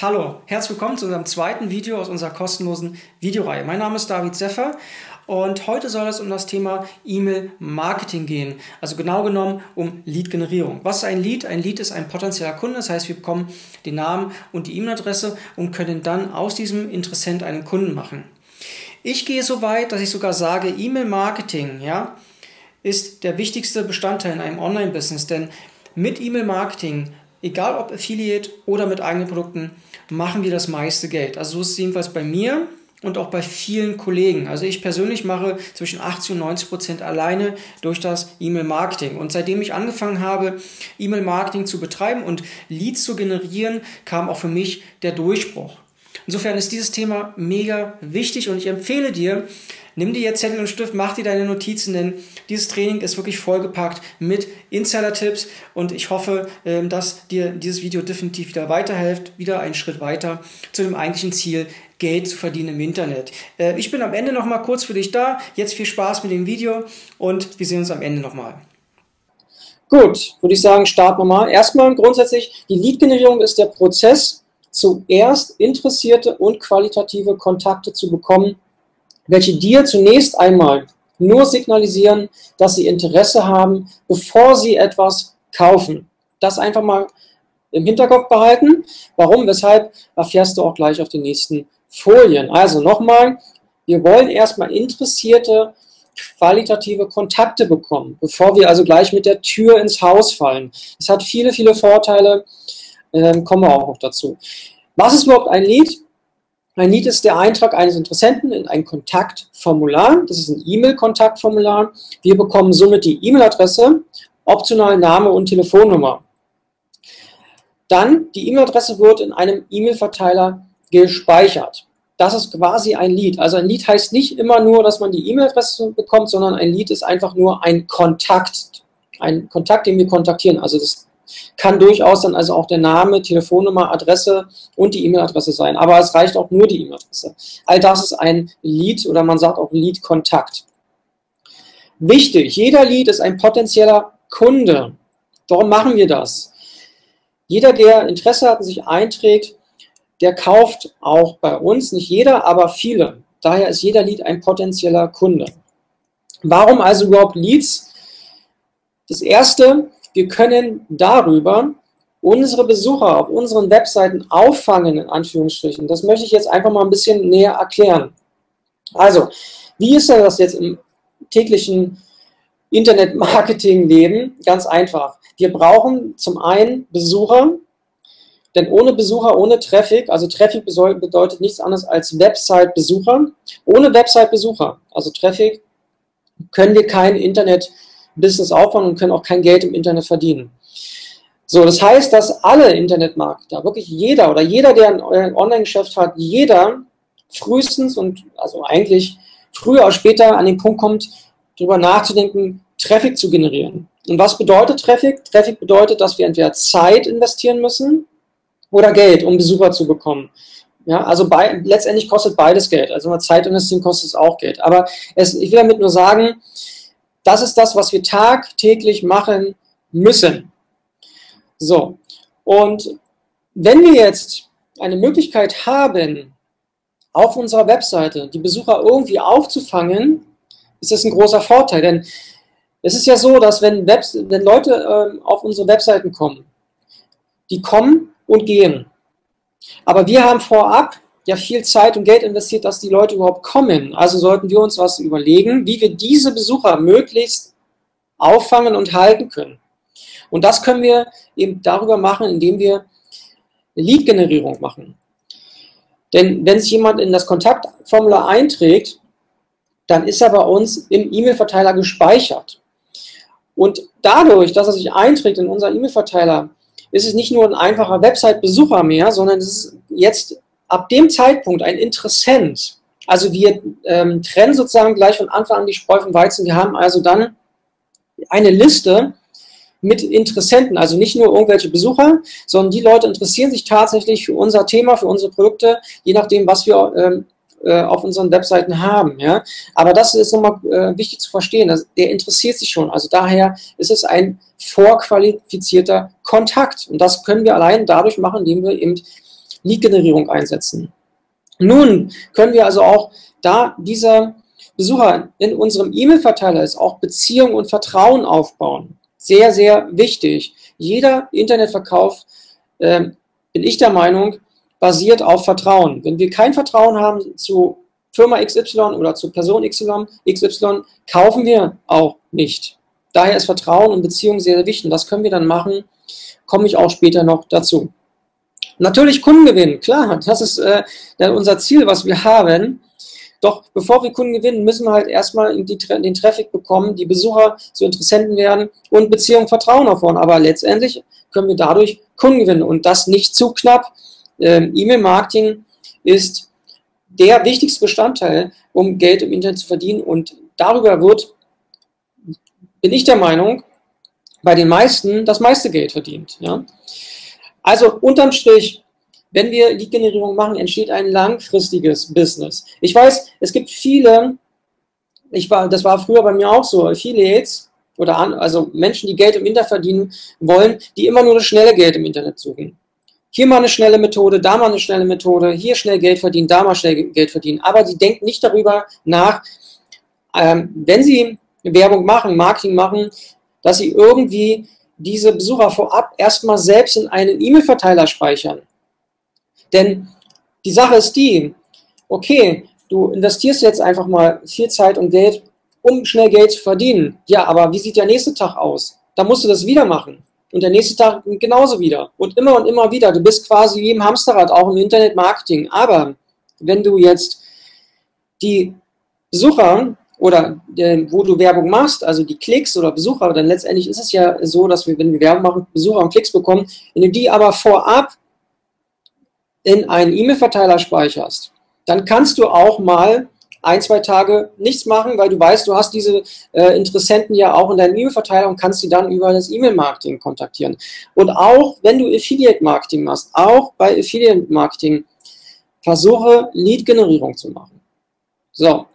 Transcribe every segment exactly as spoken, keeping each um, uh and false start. Hallo, herzlich willkommen zu unserem zweiten Video aus unserer kostenlosen Videoreihe. Mein Name ist David Seffer und heute soll es um das Thema E-Mail-Marketing gehen. Also genau genommen um Lead-Generierung. Was ist ein Lead? Ein Lead ist ein potenzieller Kunde. Das heißt, wir bekommen den Namen und die E-Mail-Adresse und können dann aus diesem Interessent einen Kunden machen. Ich gehe so weit, dass ich sogar sage, E-Mail-Marketing, ja, ist der wichtigste Bestandteil in einem Online-Business, denn mit E-Mail-Marketing, egal ob Affiliate oder mit eigenen Produkten, machen wir das meiste Geld. Also so ist es jedenfalls bei mir und auch bei vielen Kollegen. Also ich persönlich mache zwischen achtzig und neunzig Prozent alleine durch das E-Mail-Marketing. Und seitdem ich angefangen habe, E-Mail-Marketing zu betreiben und Leads zu generieren, kam auch für mich der Durchbruch. Insofern ist dieses Thema mega wichtig und ich empfehle dir, nimm dir jetzt Zettel und Stift, mach dir deine Notizen, denn dieses Training ist wirklich vollgepackt mit Insider-Tipps und ich hoffe, dass dir dieses Video definitiv wieder weiterhilft, wieder einen Schritt weiter zu dem eigentlichen Ziel, Geld zu verdienen im Internet. Ich bin am Ende nochmal kurz für dich da, jetzt viel Spaß mit dem Video und wir sehen uns am Ende nochmal. Gut, würde ich sagen, starten wir mal. Erstmal grundsätzlich, die Lead-Generierung ist der Prozess, zuerst interessierte und qualitative Kontakte zu bekommen, welche dir zunächst einmal nur signalisieren, dass sie Interesse haben, bevor sie etwas kaufen. Das einfach mal im Hinterkopf behalten. Warum, weshalb, erfährst du auch gleich auf den nächsten Folien. Also nochmal, wir wollen erstmal interessierte, qualitative Kontakte bekommen, bevor wir also gleich mit der Tür ins Haus fallen. Es hat viele, viele Vorteile, ähm, kommen wir auch noch dazu. Was ist überhaupt ein Lead? Ein Lead ist der Eintrag eines Interessenten in ein Kontaktformular. Das ist ein E-Mail-Kontaktformular. Wir bekommen somit die E-Mail-Adresse, optional Name und Telefonnummer. Dann, die E-Mail-Adresse wird in einem E-Mail-Verteiler gespeichert. Das ist quasi ein Lead. Also ein Lead heißt nicht immer nur, dass man die E-Mail-Adresse bekommt, sondern ein Lead ist einfach nur ein Kontakt. Ein Kontakt, den wir kontaktieren. Also das kann durchaus dann also auch der Name, Telefonnummer, Adresse und die E-Mail-Adresse sein. Aber es reicht auch nur die E-Mail-Adresse. All das ist ein Lead oder man sagt auch Lead-Kontakt. Wichtig, jeder Lead ist ein potenzieller Kunde. Warum machen wir das? Jeder, der Interesse hat und sich einträgt, der kauft auch bei uns. Nicht jeder, aber viele. Daher ist jeder Lead ein potenzieller Kunde. Warum also überhaupt Leads? Das erste: wir können darüber unsere Besucher auf unseren Webseiten auffangen, in Anführungsstrichen. Das möchte ich jetzt einfach mal ein bisschen näher erklären. Also, wie ist denn das jetzt im täglichen Internet-Marketing-Leben? Ganz einfach. Wir brauchen zum einen Besucher, denn ohne Besucher, ohne Traffic, also Traffic bedeutet nichts anderes als Website-Besucher. Ohne Website-Besucher, also Traffic, können wir kein Internet Business aufbauen und können auch kein Geld im Internet verdienen. So, das heißt, dass alle Internetmarketer, wirklich jeder oder jeder, der ein Online-Geschäft hat, jeder frühestens und also eigentlich früher oder später an den Punkt kommt, darüber nachzudenken, Traffic zu generieren. Und was bedeutet Traffic? Traffic bedeutet, dass wir entweder Zeit investieren müssen oder Geld, um Besucher zu bekommen. Ja, also bei, letztendlich kostet beides Geld. Also wenn wir Zeit investieren, kostet es auch Geld. Aber es, ich will damit nur sagen, das ist das, was wir tagtäglich machen müssen. So, und wenn wir jetzt eine Möglichkeit haben, auf unserer Webseite die Besucher irgendwie aufzufangen, ist das ein großer Vorteil. Denn es ist ja so, dass wenn, Webs wenn Leute äh, auf unsere Webseiten kommen, die kommen und gehen. Aber wir haben vorab ja viel Zeit und Geld investiert, dass die Leute überhaupt kommen. Also sollten wir uns was überlegen, wie wir diese Besucher möglichst auffangen und halten können. Und das können wir eben darüber machen, indem wir Lead-Generierung machen. Denn wenn sich jemand in das Kontaktformular einträgt, dann ist er bei uns im E-Mail-Verteiler gespeichert. Und dadurch, dass er sich einträgt in unser E-Mail-Verteiler, ist es nicht nur ein einfacher Website-Besucher mehr, sondern es ist jetzt ab dem Zeitpunkt ein Interessent. Also wir ähm, trennen sozusagen gleich von Anfang an die Spreu vom Weizen. Wir haben also dann eine Liste mit Interessenten, also nicht nur irgendwelche Besucher, sondern die Leute interessieren sich tatsächlich für unser Thema, für unsere Produkte, je nachdem, was wir ähm, äh, auf unseren Webseiten haben. Ja? Aber das ist nochmal äh, wichtig zu verstehen. Also der interessiert sich schon. Also daher ist es ein vorqualifizierter Kontakt. Und das können wir allein dadurch machen, indem wir eben Lead-Generierung einsetzen. Nun können wir also auch, da dieser Besucher in unserem E-Mail-Verteiler ist, auch Beziehung und Vertrauen aufbauen. Sehr, sehr wichtig. Jeder Internetverkauf, äh, bin ich der Meinung, basiert auf Vertrauen. Wenn wir kein Vertrauen haben zu Firma X Y oder zu Person X Y, X Y, kaufen wir auch nicht. Daher ist Vertrauen und Beziehung sehr, sehr wichtig. Was können wir dann machen? Komme ich auch später noch dazu. Natürlich Kunden gewinnen, klar, das ist äh, unser Ziel, was wir haben. Doch bevor wir Kunden gewinnen, müssen wir halt erstmal die, den Traffic bekommen, die Besucher zu Interessenten werden und Beziehung, Vertrauen aufbauen. Aber letztendlich können wir dadurch Kunden gewinnen und das nicht zu knapp. Ähm, E-Mail-Marketing ist der wichtigste Bestandteil, um Geld im Internet zu verdienen, und darüber wird, bin ich der Meinung, bei den meisten das meiste Geld verdient. Ja? Also unterm Strich, wenn wir Lead-Generierung machen, entsteht ein langfristiges Business. Ich weiß, es gibt viele, ich war, das war früher bei mir auch so, Affiliates oder an, also Menschen, die Geld im Internet verdienen wollen, die immer nur das schnelle Geld im Internet suchen. Hier mal eine schnelle Methode, da mal eine schnelle Methode, hier schnell Geld verdienen, da mal schnell Geld verdienen. Aber die denken nicht darüber nach, ähm, wenn sie Werbung machen, Marketing machen, dass sie irgendwie diese Besucher vorab erstmal selbst in einen E-Mail-Verteiler speichern. Denn die Sache ist die, okay, du investierst jetzt einfach mal viel Zeit und Geld, um schnell Geld zu verdienen. Ja, aber wie sieht der nächste Tag aus? Da musst du das wieder machen. Und der nächste Tag genauso wieder. Und immer und immer wieder. Du bist quasi wie im Hamsterrad, auch im Internet-Marketing. Aber wenn du jetzt die Besucher oder äh, wo du Werbung machst, also die Klicks oder Besucher, dann letztendlich ist es ja so, dass wir, wenn wir Werbung machen, Besucher und Klicks bekommen. Wenn du die aber vorab in einen E-Mail-Verteiler speicherst, dann kannst du auch mal ein, zwei Tage nichts machen, weil du weißt, du hast diese äh, Interessenten ja auch in deinem E-Mail-Verteiler und kannst sie dann über das E-Mail-Marketing kontaktieren. Und auch wenn du Affiliate-Marketing machst, auch bei Affiliate-Marketing versuche, Lead-Generierung zu machen. So,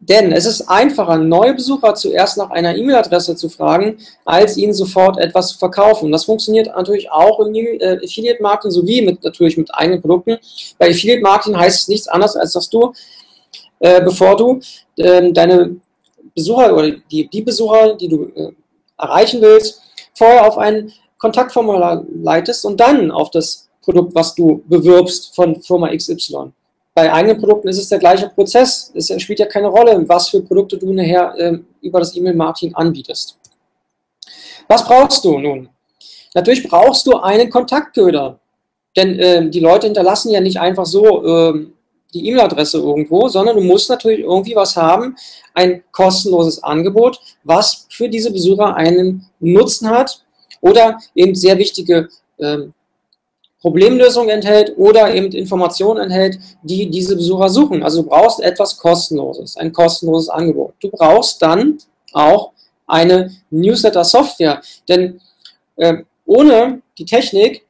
denn es ist einfacher, neue Besucher zuerst nach einer E-Mail-Adresse zu fragen, als ihnen sofort etwas zu verkaufen. Das funktioniert natürlich auch im Affiliate-Marketing sowie mit, natürlich mit eigenen Produkten. Bei Affiliate-Marketing heißt es nichts anderes, als dass du Äh, bevor du äh, deine Besucher oder die, die Besucher, die du äh, erreichen willst, vorher auf ein Kontaktformular leitest und dann auf das Produkt, was du bewirbst von Firma X Y. Bei eigenen Produkten ist es der gleiche Prozess. Es spielt ja keine Rolle, was für Produkte du nachher äh, über das E-Mail-Marketing anbietest. Was brauchst du nun? Natürlich brauchst du einen Kontaktköder, denn äh, die Leute hinterlassen ja nicht einfach so äh, die E-Mail-Adresse irgendwo, sondern du musst natürlich irgendwie was haben, ein kostenloses Angebot, was für diese Besucher einen Nutzen hat oder eben sehr wichtige ähm, Problemlösungen enthält oder eben Informationen enthält, die diese Besucher suchen. Also du brauchst etwas Kostenloses, ein kostenloses Angebot. Du brauchst dann auch eine Newsletter-Software, denn äh, ohne die Technik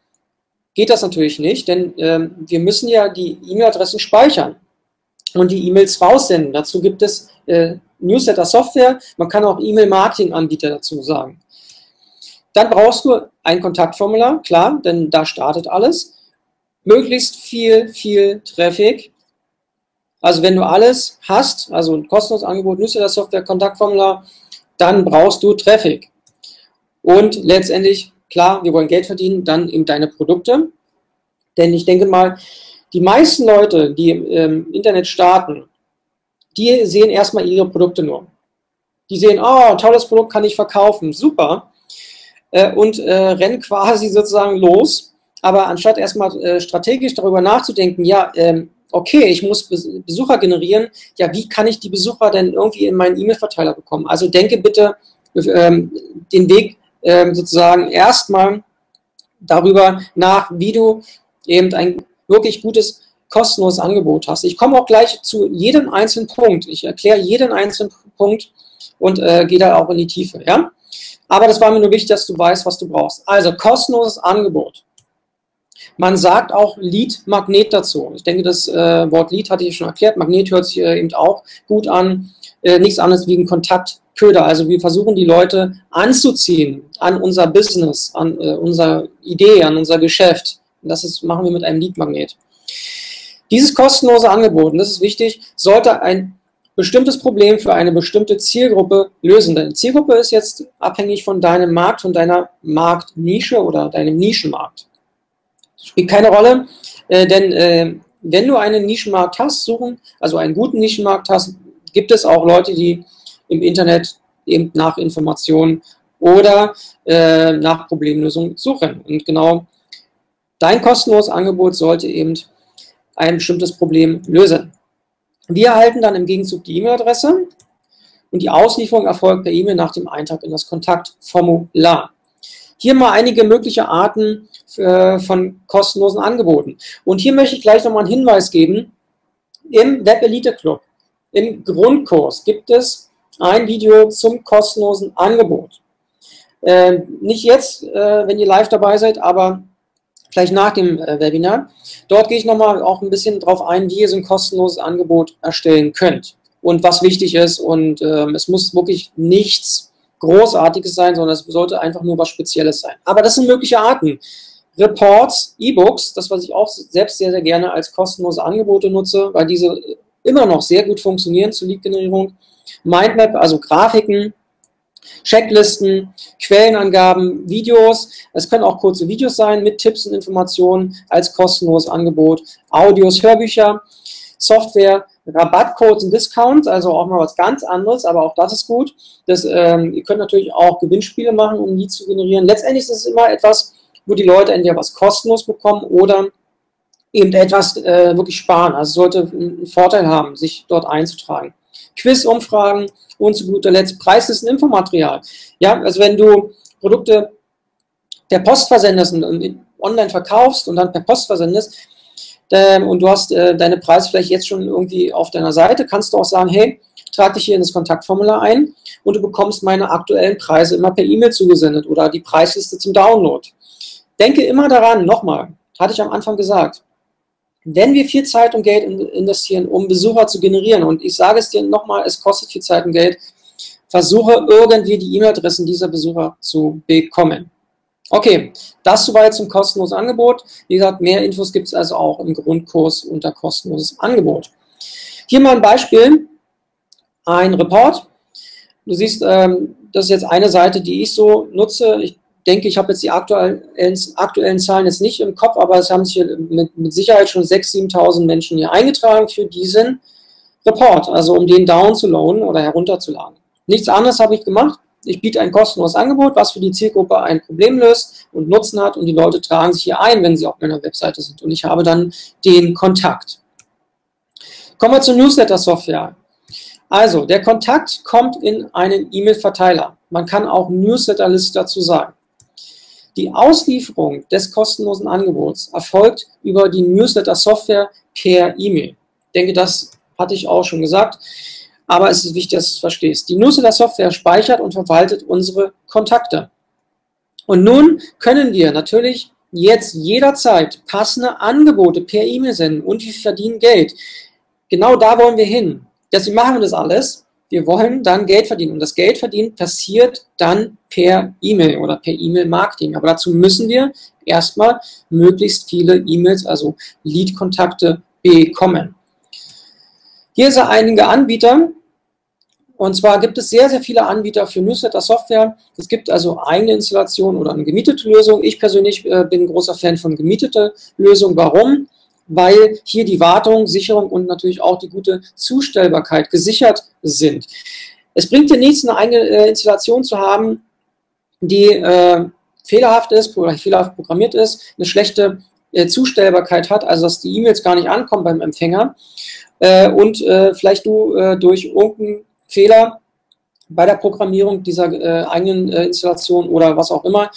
geht das natürlich nicht, denn äh, wir müssen ja die E-Mail-Adressen speichern und die E-Mails raussenden. Dazu gibt es äh, Newsletter-Software, man kann auch E-Mail-Marketing-Anbieter dazu sagen. Dann brauchst du ein Kontaktformular, klar, denn da startet alles. Möglichst viel, viel Traffic. Also wenn du alles hast, also ein kostenloses Angebot, Newsletter-Software, Kontaktformular, dann brauchst du Traffic. Und letztendlich, klar, wir wollen Geld verdienen, dann eben deine Produkte. Denn ich denke mal, die meisten Leute, die im Internet starten, die sehen erstmal ihre Produkte nur. Die sehen, oh, tolles Produkt kann ich verkaufen, super. Und rennen quasi sozusagen los. Aber anstatt erstmal strategisch darüber nachzudenken, ja, okay, ich muss Besucher generieren, ja, wie kann ich die Besucher denn irgendwie in meinen E-Mail-Verteiler bekommen? Also denke bitte den Weg sozusagen erstmal darüber nach, wie du eben ein wirklich gutes, kostenloses Angebot hast. Ich komme auch gleich zu jedem einzelnen Punkt. Ich erkläre jeden einzelnen Punkt und äh, gehe da auch in die Tiefe. Ja? Aber das war mir nur wichtig, dass du weißt, was du brauchst. Also kostenloses Angebot. Man sagt auch Lead-Magnet dazu. Ich denke, das äh, Wort Lead hatte ich schon erklärt. Magnet hört sich äh, eben auch gut an. Äh, nichts anderes wie ein Kontakt. Köder. Also wir versuchen, die Leute anzuziehen an unser Business, an äh, unsere Idee, an unser Geschäft. Und das ist, machen wir mit einem Lead-Magnet. Dieses kostenlose Angebot, und das ist wichtig, sollte ein bestimmtes Problem für eine bestimmte Zielgruppe lösen. Deine Zielgruppe ist jetzt abhängig von deinem Markt und deiner Marktnische oder deinem Nischenmarkt. Das spielt keine Rolle, äh, denn äh, wenn du einen Nischenmarkt hast, suchen, also einen guten Nischenmarkt hast, gibt es auch Leute, die im Internet eben nach Informationen oder äh, nach Problemlösungen suchen. Und genau dein kostenloses Angebot sollte eben ein bestimmtes Problem lösen. Wir erhalten dann im Gegenzug die E-Mail-Adresse und die Auslieferung erfolgt per E-Mail nach dem Eintrag in das Kontaktformular. Hier mal einige mögliche Arten äh, von kostenlosen Angeboten. Und hier möchte ich gleich nochmal einen Hinweis geben. Im Webelite Club, im Grundkurs, gibt es ein Video zum kostenlosen Angebot. Äh, nicht jetzt, äh, wenn ihr live dabei seid, aber gleich nach dem Webinar. Dort gehe ich nochmal auch ein bisschen drauf ein, wie ihr so ein kostenloses Angebot erstellen könnt und was wichtig ist. Und ähm, es muss wirklich nichts Großartiges sein, sondern es sollte einfach nur was Spezielles sein. Aber das sind mögliche Arten. Reports, E-Books, das, was ich auch selbst sehr, sehr gerne als kostenlose Angebote nutze, weil diese immer noch sehr gut funktionieren zur Lead-Generierung. Mindmap, also Grafiken, Checklisten, Quellenangaben, Videos, es können auch kurze Videos sein mit Tipps und Informationen als kostenloses Angebot, Audios, Hörbücher, Software, Rabattcodes und Discounts, also auch mal was ganz anderes, aber auch das ist gut. Das, ähm, ihr könnt natürlich auch Gewinnspiele machen, um Leads zu generieren. Letztendlich ist es immer etwas, wo die Leute entweder was kostenlos bekommen oder eben etwas äh, wirklich sparen. Also es sollte einen Vorteil haben, sich dort einzutragen. Quiz-Umfragen und zu guter Letzt Preislisten und Infomaterial. Ja, also wenn du Produkte per Post versendest und online verkaufst und dann per Post versendest ähm, und du hast äh, deine Preise vielleicht jetzt schon irgendwie auf deiner Seite, kannst du auch sagen, hey, trag dich hier in das Kontaktformular ein und du bekommst meine aktuellen Preise immer per E-Mail zugesendet oder die Preisliste zum Download. Denke immer daran, nochmal, hatte ich am Anfang gesagt, wenn wir viel Zeit und Geld investieren, um Besucher zu generieren, und ich sage es dir nochmal, es kostet viel Zeit und Geld, versuche irgendwie die E-Mail-Adressen dieser Besucher zu bekommen. Okay, das soweit zum kostenlosen Angebot. Wie gesagt, mehr Infos gibt es also auch im Grundkurs unter kostenloses Angebot. Hier mal ein Beispiel, ein Report. Du siehst, ähm, das ist jetzt eine Seite, die ich so nutze. Ich denke, ich habe jetzt die aktuellen, aktuellen Zahlen jetzt nicht im Kopf, aber es haben sich mit, mit Sicherheit schon sechstausend, siebentausend Menschen hier eingetragen für diesen Report, also um den downzuladen oder herunterzuladen. Nichts anderes habe ich gemacht. Ich biete ein kostenloses Angebot, was für die Zielgruppe ein Problem löst und Nutzen hat, und die Leute tragen sich hier ein, wenn sie auf meiner Webseite sind, und ich habe dann den Kontakt. Kommen wir zur Newsletter-Software. Also, der Kontakt kommt in einen E-Mail-Verteiler. Man kann auch Newsletter-Liste dazu sagen. Die Auslieferung des kostenlosen Angebots erfolgt über die Newsletter-Software per E-Mail. Ich denke, das hatte ich auch schon gesagt, aber es ist wichtig, dass du es verstehst. Die Newsletter-Software speichert und verwaltet unsere Kontakte. Und nun können wir natürlich jetzt jederzeit passende Angebote per E-Mail senden, und wir verdienen Geld. Genau da wollen wir hin. Deswegen machen wir das alles. Wir wollen dann Geld verdienen, und das Geld verdienen passiert dann per E-Mail oder per E-Mail-Marketing. Aber dazu müssen wir erstmal möglichst viele E-Mails, also Lead-Kontakte, bekommen. Hier sind einige Anbieter, und zwar gibt es sehr, sehr viele Anbieter für Newsletter-Software. Es gibt also eigene Installationen oder eine gemietete Lösung. Ich persönlich äh, bin ein großer Fan von gemieteter Lösung. Warum? Weil hier die Wartung, Sicherung und natürlich auch die gute Zustellbarkeit gesichert sind. Es bringt dir nichts, eine eigene äh, Installation zu haben, die äh, fehlerhaft ist oder fehlerhaft programmiert ist, eine schlechte äh, Zustellbarkeit hat, also dass die E-Mails gar nicht ankommen beim Empfänger äh, und äh, vielleicht du äh, durch irgendeinen Fehler bei der Programmierung dieser äh, eigenen äh, Installation oder was auch immer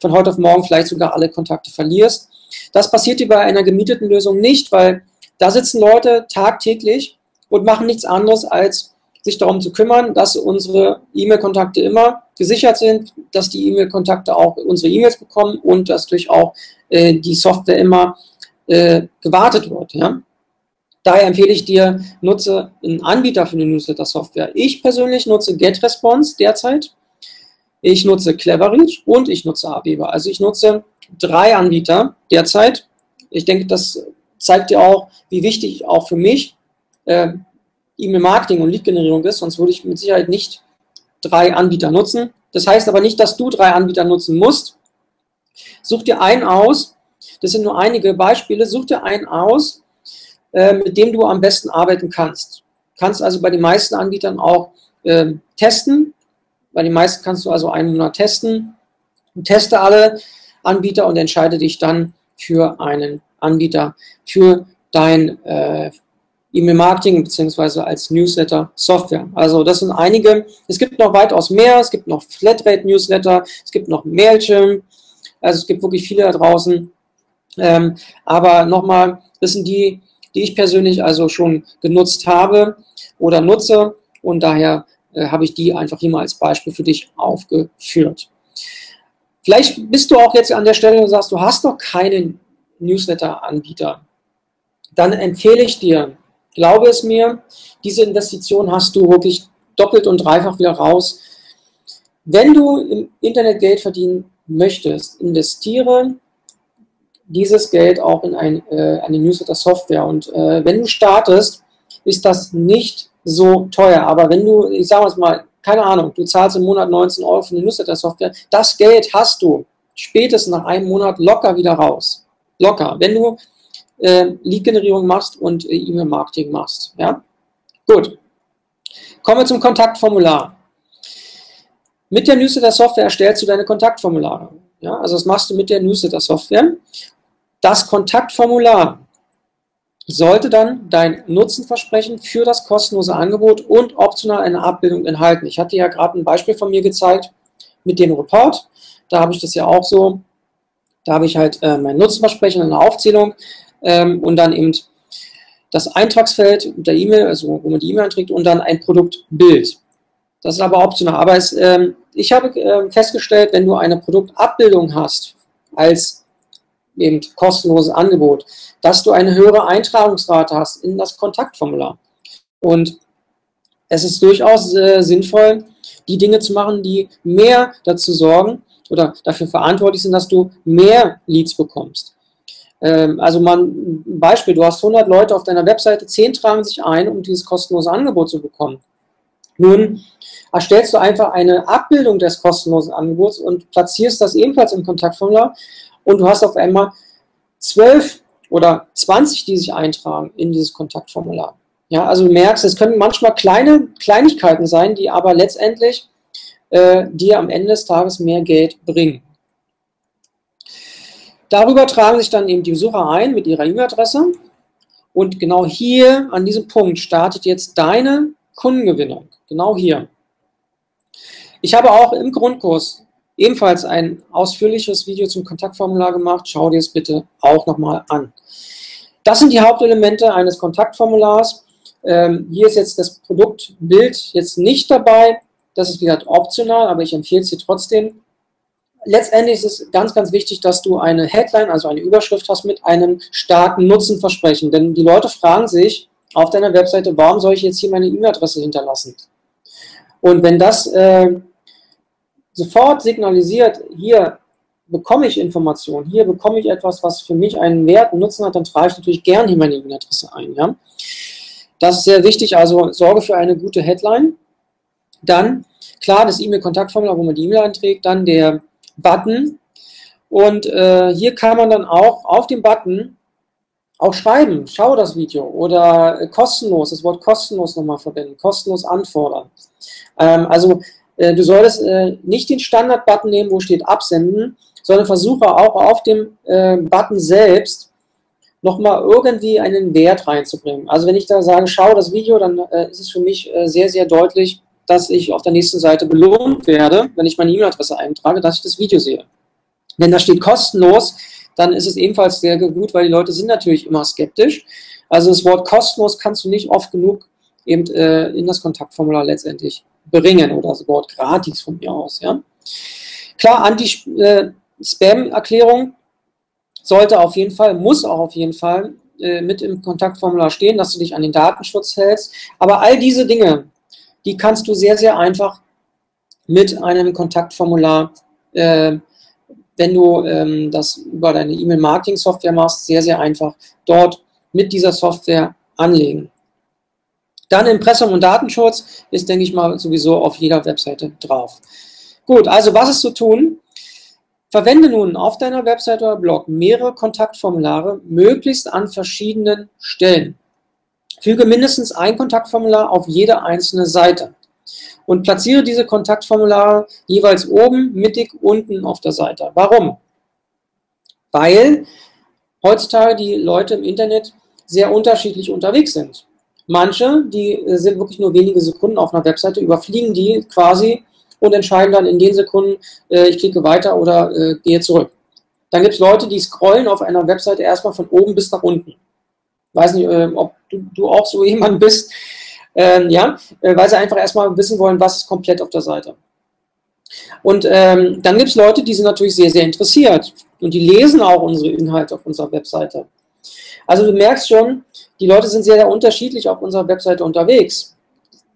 von heute auf morgen vielleicht sogar alle Kontakte verlierst. Das passiert dir bei einer gemieteten Lösung nicht, weil da sitzen Leute tagtäglich und machen nichts anderes, als sich darum zu kümmern, dass unsere E-Mail-Kontakte immer gesichert sind, dass die E-Mail-Kontakte auch unsere E-Mails bekommen und dass durch auch äh, die Software immer äh, gewartet wird. Ja? Daher empfehle ich dir, nutze einen Anbieter für eine Newsletter-Software. Ich persönlich nutze GetResponse derzeit, ich nutze CleverReach und ich nutze Aweber. Also ich nutze drei Anbieter derzeit Ich denke, das zeigt dir auch, wie wichtig auch für mich äh, E-Mail-Marketing und Lead-Generierung ist, sonst würde ich mit Sicherheit nicht drei Anbieter nutzen. Das heißt aber nicht, dass du drei Anbieter nutzen musst. Such dir einen aus, das sind nur einige Beispiele, such dir einen aus, äh, mit dem du am besten arbeiten kannst. Du kannst also bei den meisten Anbietern auch äh, testen, bei den meisten kannst du also einen Monat testen und teste alle Anbieter und entscheide dich dann für einen Anbieter, für dein äh, E-Mail-Marketing bzw. als Newsletter-Software. Also das sind einige. Es gibt noch weitaus mehr. Es gibt noch Flatrate-Newsletter, es gibt noch Mailchimp. Also es gibt wirklich viele da draußen. Ähm, aber nochmal, das sind die, die ich persönlich also schon genutzt habe oder nutze. Und daher äh, habe ich die einfach hier mal als Beispiel für dich aufgeführt. Vielleicht bist du auch jetzt an der Stelle und sagst, du hast noch keinen Newsletter-Anbieter. Dann empfehle ich dir, glaube es mir, diese Investition hast du wirklich doppelt und dreifach wieder raus. Wenn du im Internet Geld verdienen möchtest, investiere dieses Geld auch in ein, äh, eine Newsletter-Software. Und äh, wenn du startest, ist das nicht so teuer. Aber wenn du, ich sage es mal, keine Ahnung, du zahlst im Monat neunzehn Euro für eine Newsletter-Software, das Geld hast du spätestens nach einem Monat locker wieder raus. Locker. Wenn du äh, Lead-Generierung machst und äh, E-Mail-Marketing machst. Ja? Gut. Kommen wir zum Kontaktformular. Mit der Newsletter-Software erstellst du deine Kontaktformulare. Ja? Also das machst du mit der Newsletter-Software. Das Kontaktformular sollte dann dein Nutzenversprechen für das kostenlose Angebot und optional eine Abbildung enthalten. Ich hatte ja gerade ein Beispiel von mir gezeigt mit dem Report. Da habe ich das ja auch so. Da habe ich halt äh, mein Nutzenversprechen, eine Aufzählung ähm, und dann eben das Eintragsfeld mit der E-Mail, also wo man die E-Mail einträgt und dann ein Produktbild. Das ist aber optional. Aber es, ähm, ich habe äh, festgestellt, wenn du eine Produktabbildung hast als eben kostenloses Angebot, dass du eine höhere Eintragungsrate hast in das Kontaktformular. Und es ist durchaus äh, sinnvoll, die Dinge zu machen, die mehr dazu sorgen oder dafür verantwortlich sind, dass du mehr Leads bekommst. Ähm, also mal ein Beispiel, du hast hundert Leute auf deiner Webseite, zehn tragen sich ein, um dieses kostenlose Angebot zu bekommen. Nun erstellst du einfach eine Abbildung des kostenlosen Angebots und platzierst das ebenfalls im Kontaktformular. Und du hast auf einmal zwölf oder zwanzig, die sich eintragen in dieses Kontaktformular. Ja, also du merkst, es können manchmal kleine Kleinigkeiten sein, die aber letztendlich äh, dir am Ende des Tages mehr Geld bringen. Darüber tragen sich dann eben die Besucher ein mit ihrer E-Mail-Adresse. Und genau hier, an diesem Punkt, startet jetzt deine Kundengewinnung. Genau hier. Ich habe auch im Grundkurs ebenfalls ein ausführliches Video zum Kontaktformular gemacht. Schau dir es bitte auch nochmal an. Das sind die Hauptelemente eines Kontaktformulars. Ähm, hier ist jetzt das Produktbild jetzt nicht dabei. Das ist, wie gesagt, optional, aber ich empfehle es dir trotzdem. Letztendlich ist es ganz, ganz wichtig, dass du eine Headline, also eine Überschrift hast mit einem starken Nutzenversprechen. Denn die Leute fragen sich auf deiner Webseite, warum soll ich jetzt hier meine E-Mail-Adresse hinterlassen? Und wenn das äh, sofort signalisiert, hier bekomme ich Informationen, hier bekomme ich etwas, was für mich einen Wert und Nutzen hat, dann trage ich natürlich gerne hier meine E-Mail-Adresse ein. Ja? Das ist sehr wichtig, also sorge für eine gute Headline. Dann, klar, das E-Mail-Kontaktformular, wo man die E-Mail einträgt, dann der Button. Und äh, hier kann man dann auch auf dem Button auch schreiben, schau das Video oder äh, kostenlos, das Wort kostenlos nochmal verwenden, kostenlos anfordern. Ähm, also Du solltest äh, nicht den Standard-Button nehmen, wo steht Absenden, sondern versuche auch auf dem äh, Button selbst nochmal irgendwie einen Wert reinzubringen. Also wenn ich da sage, schau das Video, dann äh, ist es für mich äh, sehr, sehr deutlich, dass ich auf der nächsten Seite belohnt werde, wenn ich meine E-Mail-Adresse eintrage, dass ich das Video sehe. Wenn da steht kostenlos, dann ist es ebenfalls sehr gut, weil die Leute sind natürlich immer skeptisch. Also das Wort kostenlos kannst du nicht oft genug eben äh, in das Kontaktformular letztendlich bringen oder das Wort gratis von mir aus. Ja? Klar, Anti-Spam-Erklärung sollte auf jeden Fall, muss auch auf jeden Fall äh, mit im Kontaktformular stehen, dass du dich an den Datenschutz hältst. Aber all diese Dinge, die kannst du sehr, sehr einfach mit einem Kontaktformular äh, wenn du ähm, das über deine E-Mail-Marketing-Software machst, sehr, sehr einfach dort mit dieser Software anlegen. Dann Impressum und Datenschutz ist, denke ich mal, sowieso auf jeder Webseite drauf. Gut, also was ist zu tun? Verwende nun auf deiner Webseite oder Blog mehrere Kontaktformulare, möglichst an verschiedenen Stellen. Füge mindestens ein Kontaktformular auf jede einzelne Seite und platziere diese Kontaktformulare jeweils oben, mittig, unten auf der Seite. Warum? Weil heutzutage die Leute im Internet sehr unterschiedlich unterwegs sind. Manche, die sind wirklich nur wenige Sekunden auf einer Webseite, überfliegen die quasi und entscheiden dann in den Sekunden, äh, ich klicke weiter oder äh, gehe zurück. Dann gibt es Leute, die scrollen auf einer Webseite erstmal von oben bis nach unten. Weiß nicht, äh, ob du, du auch so jemand bist, ähm, ja, äh, weil sie einfach erstmal wissen wollen, was ist komplett auf der Seite. Und ähm, dann gibt es Leute, die sind natürlich sehr, sehr interessiert und die lesen auch unsere Inhalte auf unserer Webseite. Also du merkst schon, die Leute sind sehr, sehr unterschiedlich auf unserer Webseite unterwegs.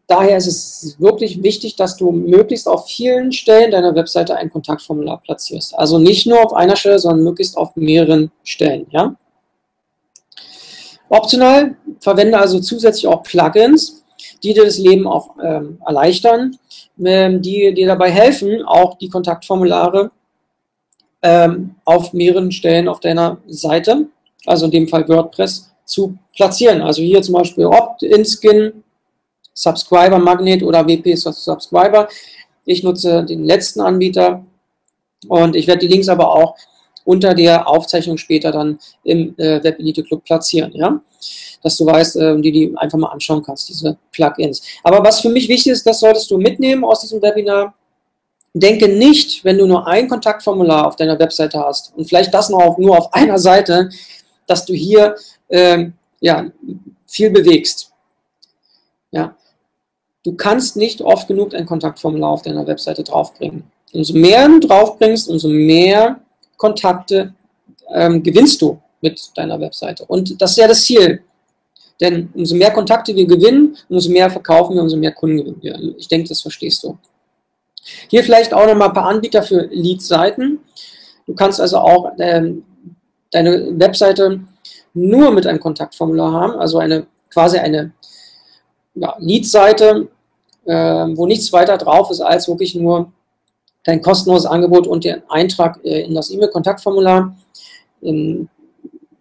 Daher ist es wirklich wichtig, dass du möglichst auf vielen Stellen deiner Webseite ein Kontaktformular platzierst. Also nicht nur auf einer Stelle, sondern möglichst auf mehreren Stellen. Ja? Optional verwende also zusätzlich auch Plugins, die dir das Leben auch ähm, erleichtern, ähm, die dir dabei helfen, auch die Kontaktformulare ähm, auf mehreren Stellen auf deiner Seite, also in dem Fall WordPress, zu platzieren. Also hier zum Beispiel Opt in Skin, Subscriber Magnet oder W P Subscriber. Ich nutze den letzten Anbieter und ich werde die Links aber auch unter der Aufzeichnung später dann im äh, Webelite Club platzieren, ja? Dass du weißt, äh, die die einfach mal anschauen kannst, diese Plugins. Aber was für mich wichtig ist, das solltest du mitnehmen aus diesem Webinar. Denke nicht, wenn du nur ein Kontaktformular auf deiner Webseite hast und vielleicht das noch auf, nur auf einer Seite, dass du hier ähm, ja, viel bewegst. Ja. Du kannst nicht oft genug ein Kontaktformular auf deiner Webseite draufbringen. Umso mehr du draufbringst, umso mehr Kontakte ähm, gewinnst du mit deiner Webseite. Und das ist ja das Ziel. Denn umso mehr Kontakte wir gewinnen, umso mehr verkaufen wir, umso mehr Kunden gewinnen wir. Ich denke, das verstehst du. Hier vielleicht auch nochmal ein paar Anbieter für Lead-Seiten. Du kannst also auch ähm, deine Webseite nur mit einem Kontaktformular haben, also eine quasi eine ja, Lead-Seite, äh, wo nichts weiter drauf ist als wirklich nur dein kostenloses Angebot und den Eintrag äh, in das E-Mail-Kontaktformular. Ähm,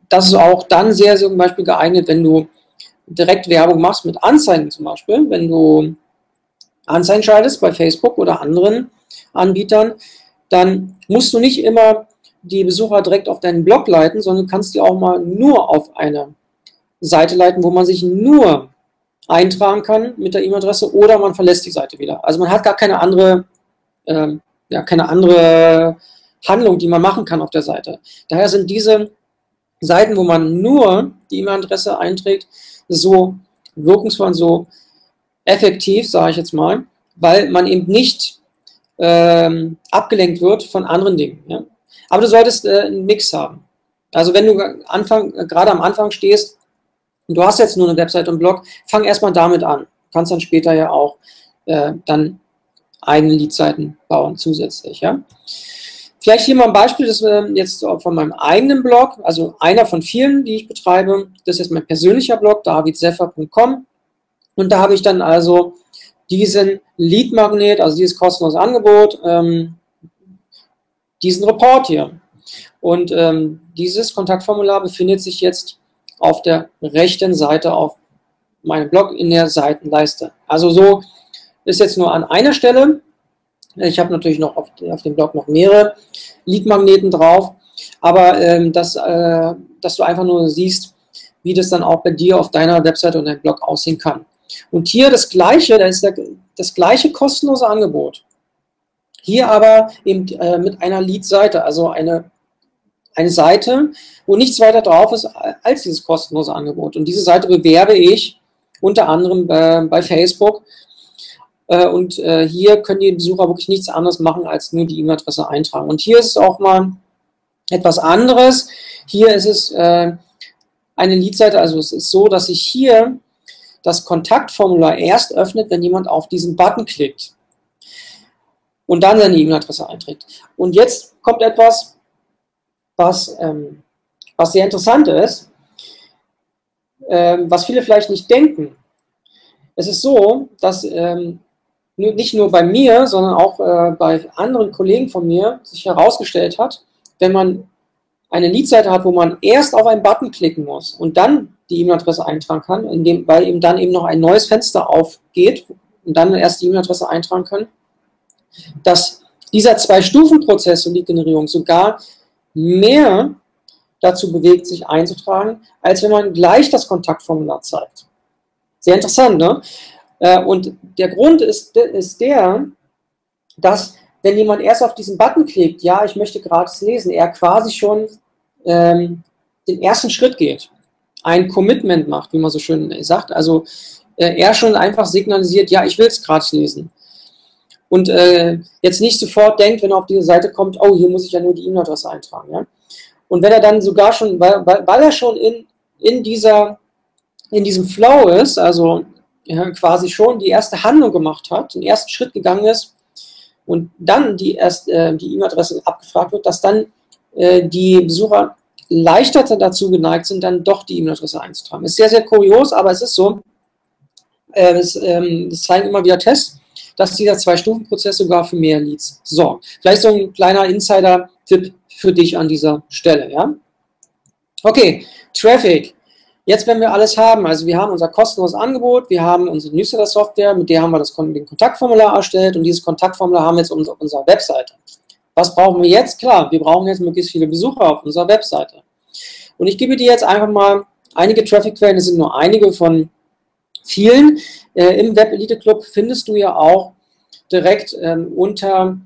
das ist auch dann sehr, sehr zum Beispiel geeignet, wenn du direkt Werbung machst mit Anzeigen zum Beispiel, wenn du Anzeigen schaltest bei Facebook oder anderen Anbietern, dann musst du nicht immer die Besucher direkt auf deinen Blog leiten, sondern du kannst die auch mal nur auf eine Seite leiten, wo man sich nur eintragen kann mit der E-Mail-Adresse oder man verlässt die Seite wieder. Also man hat gar keine andere, ähm, ja, keine andere Handlung, die man machen kann auf der Seite. Daher sind diese Seiten, wo man nur die E-Mail-Adresse einträgt, so wirkungsvoll, so effektiv, sage ich jetzt mal, weil man eben nicht ähm, abgelenkt wird von anderen Dingen. Ja? Aber du solltest äh, einen Mix haben. Also wenn du Anfang, gerade am Anfang stehst und du hast jetzt nur eine Website und Blog, fang erstmal damit an. Du kannst dann später ja auch äh, dann eigene Leadseiten bauen zusätzlich. Ja? Vielleicht hier mal ein Beispiel, das äh, jetzt von meinem eigenen Blog, also einer von vielen, die ich betreibe. Das ist jetzt mein persönlicher Blog, david seffer punkt com. Und da habe ich dann also diesen Lead-Magnet, also dieses kostenlose Angebot, ähm, diesen Report hier. Und ähm, dieses Kontaktformular befindet sich jetzt auf der rechten Seite auf meinem Blog in der Seitenleiste. Also so ist jetzt nur an einer Stelle. Ich habe natürlich noch auf, auf dem Blog noch mehrere Lead-Magneten drauf, aber ähm, dass, äh, dass du einfach nur siehst, wie das dann auch bei dir auf deiner Webseite und deinem Blog aussehen kann. Und hier das gleiche, da ist der, das gleiche kostenlose Angebot. Hier aber eben äh, mit einer Lead-Seite, also eine, eine Seite, wo nichts weiter drauf ist als dieses kostenlose Angebot. Und diese Seite bewerbe ich unter anderem äh, bei Facebook. Äh, und äh, hier können die Besucher wirklich nichts anderes machen, als nur die E-Mail-Adresse eintragen. Und hier ist es auch mal etwas anderes. Hier ist es äh, eine Lead-Seite, also es ist so, dass sich hier das Kontaktformular erst öffnet, wenn jemand auf diesen Button klickt. und dann seine E-Mail-Adresse einträgt. Und jetzt kommt etwas, was, ähm, was sehr interessant ist, ähm, was viele vielleicht nicht denken. Es ist so, dass ähm, nicht nur bei mir, sondern auch äh, bei anderen Kollegen von mir sich herausgestellt hat, wenn man eine Leadseite hat, wo man erst auf einen Button klicken muss und dann die E-Mail-Adresse eintragen kann, indem, weil eben dann eben noch ein neues Fenster aufgeht und dann erst die E-Mail-Adresse eintragen kann, dass dieser Zwei-Stufen-Prozess und Lead-Generierung sogar mehr dazu bewegt, sich einzutragen, als wenn man gleich das Kontaktformular zeigt. Sehr interessant, ne? Und der Grund ist, ist der, dass wenn jemand erst auf diesen Button klickt, ja, ich möchte gratis lesen, er quasi schon ähm, den ersten Schritt geht, ein Commitment macht, wie man so schön sagt, also äh, er schon einfach signalisiert, ja, ich will es gratis lesen. Und äh, jetzt nicht sofort denkt, wenn er auf diese Seite kommt, oh, hier muss ich ja nur die E-Mail-Adresse eintragen. Ja? Und wenn er dann sogar schon, weil, weil er schon in, in, dieser, in diesem Flow ist, also ja, quasi schon die erste Handlung gemacht hat, den ersten Schritt gegangen ist und dann die erst äh, die E-Mail-Adresse abgefragt wird, dass dann äh, die Besucher leichter dazu geneigt sind, dann doch die E-Mail-Adresse einzutragen. Ist sehr, sehr kurios, aber es ist so. Äh, es, ähm, das zeigen immer wieder Tests, dass dieser Zwei-Stufen-Prozess sogar für mehr Leads sorgt. Vielleicht so ein kleiner Insider-Tipp für dich an dieser Stelle. Ja? Okay, Traffic. Jetzt, wenn wir alles haben, also wir haben unser kostenloses Angebot, wir haben unsere Newsletter-Software, mit der haben wir das den Kontaktformular erstellt und dieses Kontaktformular haben wir jetzt auf unserer Webseite. Was brauchen wir jetzt? Klar, wir brauchen jetzt möglichst viele Besucher auf unserer Webseite. Und ich gebe dir jetzt einfach mal einige Traffic-Quellen, das sind nur einige von vielen. Äh, im Webelite Club findest du ja auch direkt ähm, unter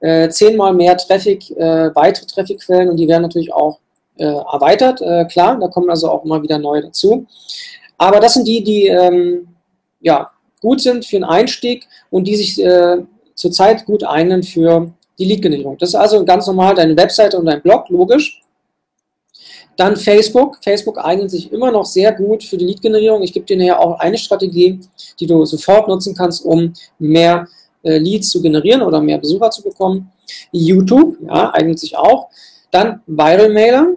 äh, zehnmal mehr Traffic, äh, weitere Traffic-Quellen und die werden natürlich auch äh, erweitert, äh, klar, da kommen also auch immer wieder neue dazu. Aber das sind die, die ähm, ja, gut sind für den Einstieg und die sich äh, zurzeit gut eignen für die Lead-Generierung. Das ist also ganz normal deine Webseite und dein Blog, logisch. Dann Facebook. Facebook eignet sich immer noch sehr gut für die Lead-Generierung. Ich gebe dir nachher auch eine Strategie, die du sofort nutzen kannst, um mehr äh, Leads zu generieren oder mehr Besucher zu bekommen. YouTube, ja, eignet sich auch. Dann Viral-Mailer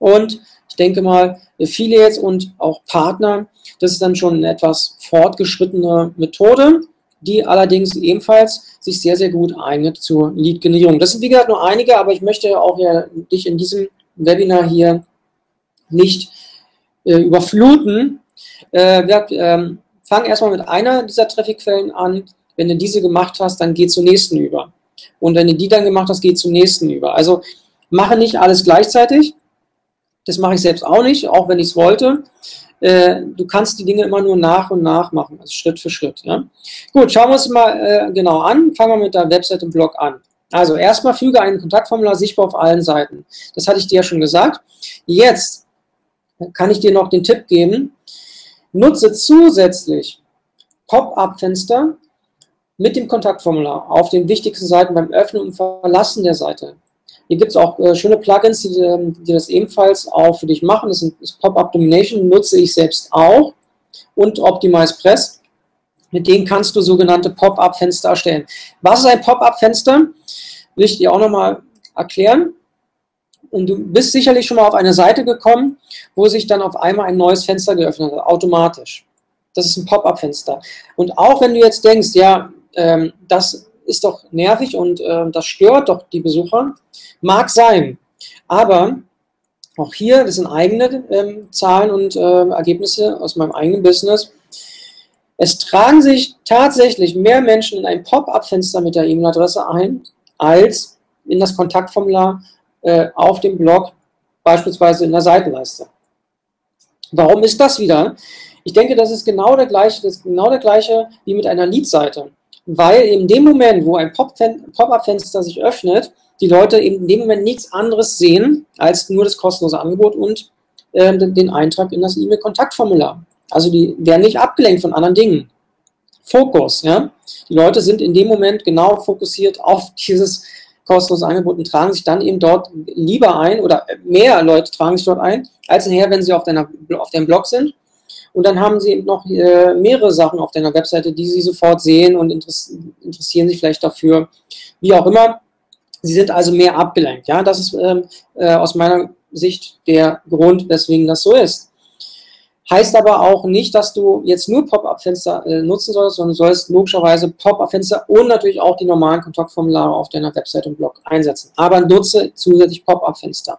und ich denke mal Affiliates und auch Partner. Das ist dann schon eine etwas fortgeschrittene Methode, die allerdings ebenfalls sich sehr, sehr gut eignet zur Lead-Generierung. Das sind wie gesagt nur einige, aber ich möchte auch ja dich in diesem Webinar hier nicht äh, überfluten. Äh, wir ähm, fangen erstmal mit einer dieser Traffic-Quellen an. Wenn du diese gemacht hast, dann geh zur nächsten über. Und wenn du die dann gemacht hast, geh zum nächsten über. Also mache nicht alles gleichzeitig. Das mache ich selbst auch nicht, auch wenn ich es wollte. Äh, du kannst die Dinge immer nur nach und nach machen, also Schritt für Schritt. Ja? Gut, schauen wir uns mal äh, genau an. Fangen wir mit der Website und Blog an. Also erstmal füge ein Kontaktformular sichtbar auf allen Seiten. Das hatte ich dir ja schon gesagt. Jetzt kann ich dir noch den Tipp geben, nutze zusätzlich Pop-Up-Fenster mit dem Kontaktformular auf den wichtigsten Seiten beim Öffnen und Verlassen der Seite. Hier gibt es auch äh, schöne Plugins, die, die das ebenfalls auch für dich machen. Das ist Pop-Up-Domination, nutze ich selbst auch und OptimizePress. Mit denen kannst du sogenannte Pop-Up-Fenster erstellen. Was ist ein Pop-Up-Fenster? Will ich dir auch nochmal erklären. Und du bist sicherlich schon mal auf eine Seite gekommen, wo sich dann auf einmal ein neues Fenster geöffnet hat, automatisch. Das ist ein Pop-Up-Fenster. Und auch wenn du jetzt denkst, ja, ähm, das ist doch nervig und äh, das stört doch die Besucher, mag sein. Aber auch hier, das sind eigene ähm, Zahlen und äh, Ergebnisse aus meinem eigenen Business. Es tragen sich tatsächlich mehr Menschen in ein Pop-Up-Fenster mit der E-Mail-Adresse ein, als in das Kontaktformular äh, auf dem Blog, beispielsweise in der Seitenleiste. Warum ist das wieder? Ich denke, das ist genau der gleiche, das ist genau der gleiche wie mit einer Lead-Seite. Weil in dem Moment, wo ein Pop-Up-Fenster sich öffnet, die Leute in dem Moment nichts anderes sehen, als nur das kostenlose Angebot und äh, den Eintrag in das E-Mail-Kontaktformular. Also die werden nicht abgelenkt von anderen Dingen. Fokus, ja. Die Leute sind in dem Moment genau fokussiert auf dieses kostenlose Angebot und tragen sich dann eben dort lieber ein oder mehr Leute tragen sich dort ein, als nachher, wenn sie auf, deiner, auf deinem Blog sind Und dann haben Sie noch äh, mehrere Sachen auf deiner Webseite, die Sie sofort sehen und interessieren sich vielleicht dafür, wie auch immer. Sie sind also mehr abgelenkt. Ja, das ist ähm, äh, aus meiner Sicht der Grund, weswegen das so ist. Heißt aber auch nicht, dass du jetzt nur Pop-Up-Fenster äh, nutzen sollst, sondern du sollst logischerweise Pop-Up-Fenster und natürlich auch die normalen Kontaktformulare auf deiner Website und Blog einsetzen. Aber nutze zusätzlich Pop-Up-Fenster.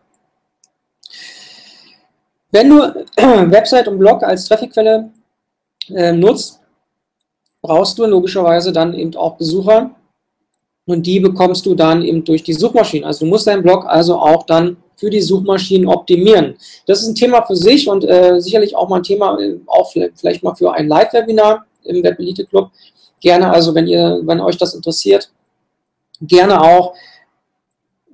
Wenn du äh, Website und Blog als Trafficquelle äh, nutzt, brauchst du logischerweise dann eben auch Besucher und die bekommst du dann eben durch die Suchmaschinen. Also du musst deinen Blog also auch dann für die Suchmaschinen optimieren. Das ist ein Thema für sich und äh, sicherlich auch mal ein Thema, äh, auch vielleicht, vielleicht mal für ein Live-Webinar im Webelite Club. Gerne, also wenn ihr, wenn euch das interessiert, gerne auch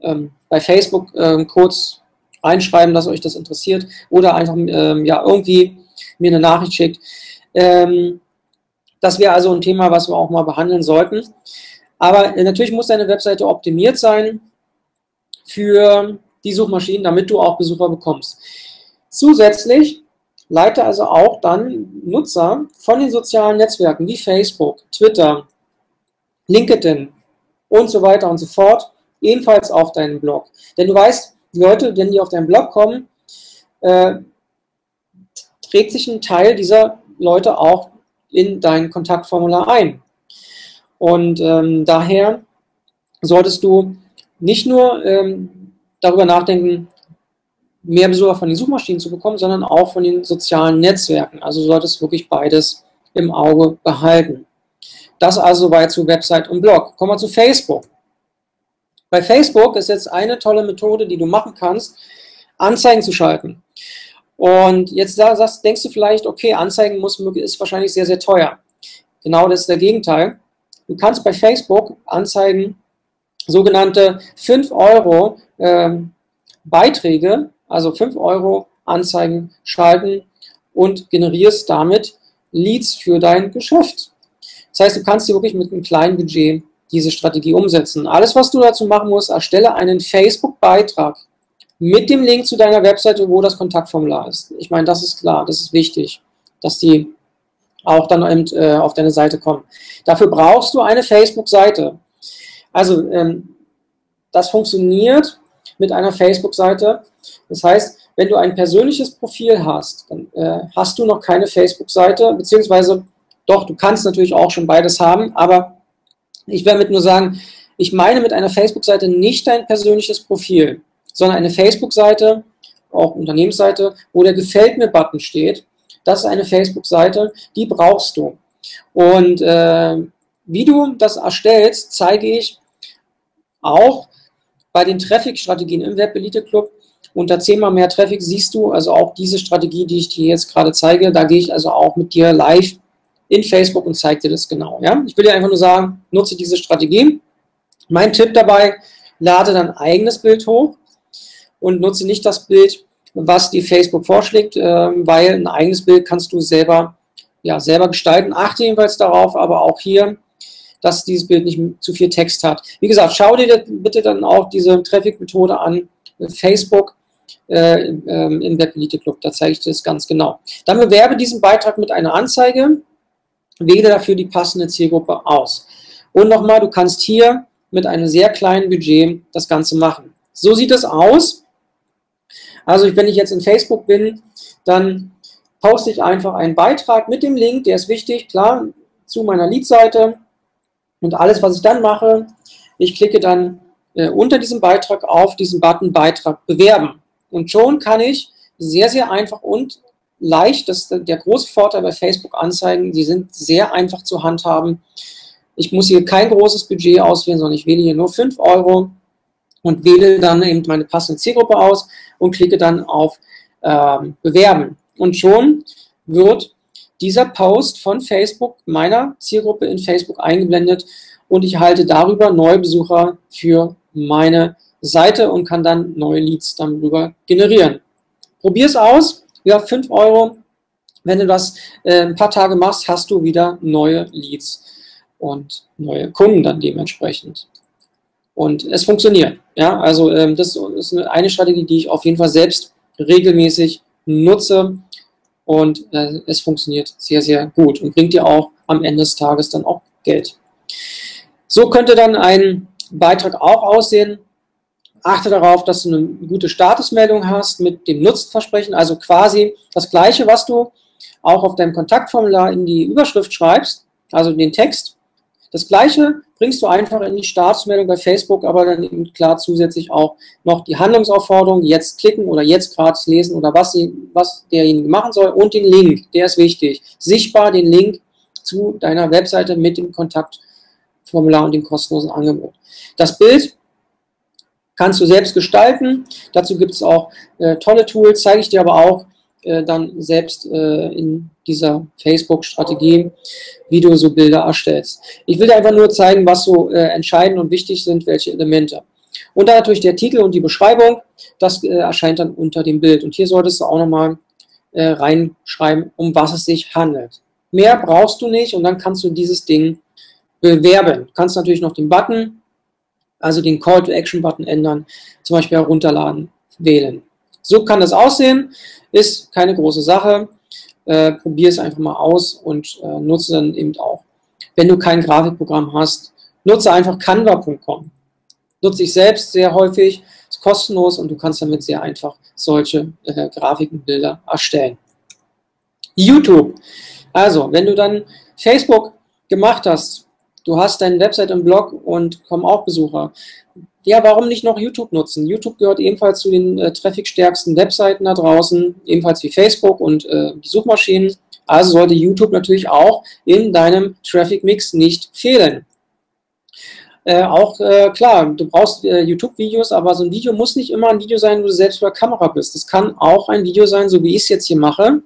ähm, bei Facebook ähm, kurz reinschreiben, dass euch das interessiert oder einfach ähm, ja, irgendwie mir eine Nachricht schickt. Ähm, das wäre also ein Thema, was wir auch mal behandeln sollten. Aber äh, natürlich muss deine Webseite optimiert sein für die Suchmaschinen, damit du auch Besucher bekommst. Zusätzlich leite also auch dann Nutzer von den sozialen Netzwerken wie Facebook, Twitter, LinkedIn und so weiter und so fort ebenfalls auf deinen Blog. Denn du weißt, die Leute, wenn die auf deinen Blog kommen, äh, trägt sich ein Teil dieser Leute auch in dein Kontaktformular ein. Und ähm, daher solltest du nicht nur ähm, darüber nachdenken, mehr Besucher von den Suchmaschinen zu bekommen, sondern auch von den sozialen Netzwerken. Also solltest du wirklich beides im Auge behalten. Das also war zu Website und Blog. Kommen wir zu Facebook. Bei Facebook ist jetzt eine tolle Methode, die du machen kannst, Anzeigen zu schalten. Und jetzt sagst, denkst du vielleicht, okay, Anzeigen muss, ist wahrscheinlich sehr, sehr teuer. Genau das ist der Gegenteil. Du kannst bei Facebook Anzeigen, sogenannte fünf Euro ähm, Beiträge, also fünf Euro Anzeigen schalten und generierst damit Leads für dein Geschäft. Das heißt, du kannst dir wirklich mit einem kleinen Budget diese Strategie umsetzen. Alles, was du dazu machen musst, erstelle einen Facebook-Beitrag mit dem Link zu deiner Webseite, wo das Kontaktformular ist. Ich meine, das ist klar, das ist wichtig, dass die auch dann eben, äh, auf deine Seite kommen. Dafür brauchst du eine Facebook-Seite. Also, ähm, das funktioniert mit einer Facebook-Seite. Das heißt, wenn du ein persönliches Profil hast, dann äh, hast du noch keine Facebook-Seite, beziehungsweise, doch, du kannst natürlich auch schon beides haben, aber ich werde mit nur sagen, ich meine mit einer Facebook-Seite nicht dein persönliches Profil, sondern eine Facebook-Seite, auch Unternehmensseite, wo der Gefällt-mir-Button steht. Das ist eine Facebook-Seite, die brauchst du. Und äh, wie du das erstellst, zeige ich auch bei den Traffic-Strategien im Webelite Club. Unter zehnmal mehr Traffic siehst du also auch diese Strategie, die ich dir jetzt gerade zeige. Da gehe ich also auch mit dir live in Facebook und zeige dir das genau. Ja? Ich will dir einfach nur sagen, nutze diese Strategie. Mein Tipp dabei, lade dein eigenes Bild hoch und nutze nicht das Bild, was dir Facebook vorschlägt, weil ein eigenes Bild kannst du selber, ja, selber gestalten. Achte jedenfalls darauf, aber auch hier, dass dieses Bild nicht zu viel Text hat. Wie gesagt, schau dir bitte dann auch diese Traffic-Methode an, Facebook äh, äh, im Webelite Club, da zeige ich dir das ganz genau. Dann bewerbe diesen Beitrag mit einer Anzeige, wähle dafür die passende Zielgruppe aus. Und nochmal, du kannst hier mit einem sehr kleinen Budget das Ganze machen. So sieht es aus. Also wenn ich jetzt in Facebook bin, dann poste ich einfach einen Beitrag mit dem Link, der ist wichtig, klar, zu meiner Lead-Seite. Und alles, was ich dann mache, ich klicke dann äh, unter diesem Beitrag auf diesen Button Beitrag bewerben. Und schon kann ich sehr, sehr einfach und leicht, das ist der große Vorteil bei Facebook-Anzeigen, die sind sehr einfach zu handhaben. Ich muss hier kein großes Budget auswählen, sondern ich wähle hier nur fünf Euro und wähle dann eben meine passende Zielgruppe aus und klicke dann auf äh, Bewerben. Und schon wird dieser Post von Facebook meiner Zielgruppe in Facebook eingeblendet und ich halte darüber neue Besucher für meine Seite und kann dann neue Leads darüber generieren. Probier es aus, ja, fünf Euro. Wenn du das äh, ein paar Tage machst, hast du wieder neue Leads und neue Kunden dann dementsprechend. Und es funktioniert. Ja? Also ähm, das ist eine Strategie, die ich auf jeden Fall selbst regelmäßig nutze. und äh, es funktioniert sehr, sehr gut und bringt dir auch am Ende des Tages dann auch Geld. So könnte dann ein Beitrag auch aussehen. Achte darauf, dass du eine gute Statusmeldung hast mit dem Nutzenversprechen, also quasi das Gleiche, was du auch auf deinem Kontaktformular in die Überschrift schreibst, also den Text. Das Gleiche bringst du einfach in die Statusmeldung bei Facebook, aber dann eben klar zusätzlich auch noch die Handlungsaufforderung, jetzt klicken oder jetzt gratis lesen oder was, sie, was derjenige machen soll und den Link, der ist wichtig. Sichtbar den Link zu deiner Webseite mit dem Kontaktformular und dem kostenlosen Angebot. Das Bild kannst du selbst gestalten, dazu gibt es auch äh, tolle Tools, zeige ich dir aber auch äh, dann selbst äh, in dieser Facebook-Strategie, wie du so Bilder erstellst. Ich will dir einfach nur zeigen, was so äh, entscheidend und wichtig sind, welche Elemente. Und dann natürlich der Titel und die Beschreibung, das äh, erscheint dann unter dem Bild. Und hier solltest du auch nochmal äh, reinschreiben, um was es sich handelt. Mehr brauchst du nicht und dann kannst du dieses Ding bewerben. Du kannst natürlich noch den Button, also den Call-to-Action-Button ändern, zum Beispiel herunterladen, wählen. So kann das aussehen, ist keine große Sache. Äh, probier es einfach mal aus und äh, nutze dann eben auch. Wenn du kein Grafikprogramm hast, nutze einfach Canva punkt com. Nutze ich selbst sehr häufig, ist kostenlos und du kannst damit sehr einfach solche äh, Grafiken, Bilder erstellen. YouTube. Also, wenn du dann Facebook gemacht hast, du hast deine Website im Blog und kommen auch Besucher. Ja, warum nicht noch YouTube nutzen? YouTube gehört ebenfalls zu den äh, trafficstärksten Webseiten da draußen, ebenfalls wie Facebook und äh, die Suchmaschinen. Also sollte YouTube natürlich auch in deinem Traffic-Mix nicht fehlen. Äh, auch äh, klar, du brauchst äh, YouTube-Videos, aber so ein Video muss nicht immer ein Video sein, wo du selbst vor der Kamera bist. Das kann auch ein Video sein, so wie ich es jetzt hier mache.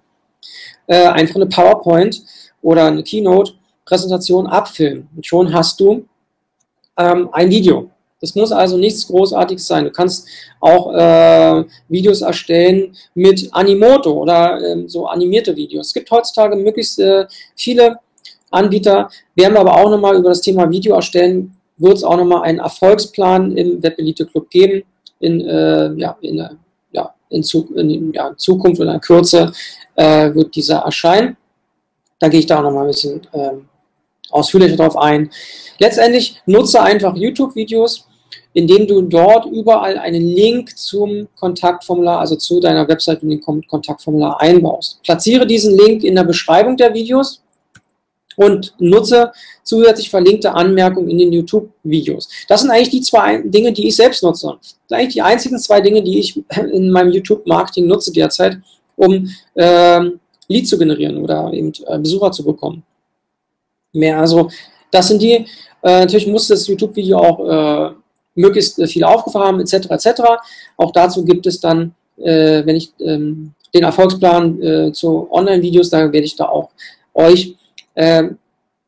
Äh, einfach eine PowerPoint oder eine Keynote. Präsentation abfilmen und schon hast du ähm, ein Video. Das muss also nichts Großartiges sein. Du kannst auch äh, Videos erstellen mit Animoto oder äh, so animierte Videos. Es gibt heutzutage möglichst äh, viele Anbieter. Werden wir aber auch nochmal über das Thema Video erstellen, wird es auch nochmal einen Erfolgsplan im Webelite Club geben in, äh, ja, in, ja, in, in ja, Zukunft oder in Kürze äh, wird dieser erscheinen. Da gehe ich da nochmal ein bisschen äh, ausführlicher drauf ein. Letztendlich nutze einfach YouTube-Videos, indem du dort überall einen Link zum Kontaktformular, also zu deiner Website und dem Kontaktformular einbaust. Platziere diesen Link in der Beschreibung der Videos und nutze zusätzlich verlinkte Anmerkungen in den YouTube-Videos. Das sind eigentlich die zwei Dinge, die ich selbst nutze. Das sind eigentlich die einzigen zwei Dinge, die ich in meinem YouTube-Marketing nutze derzeit, um äh, Lead zu generieren oder eben äh, Besucher zu bekommen. Mehr, also das sind die, äh, natürlich muss das YouTube-Video auch äh, möglichst äh, viele Aufrufe haben, et cetera et cetera. Auch dazu gibt es dann, äh, wenn ich ähm, den Erfolgsplan äh, zu Online-Videos, da werde ich da auch euch äh,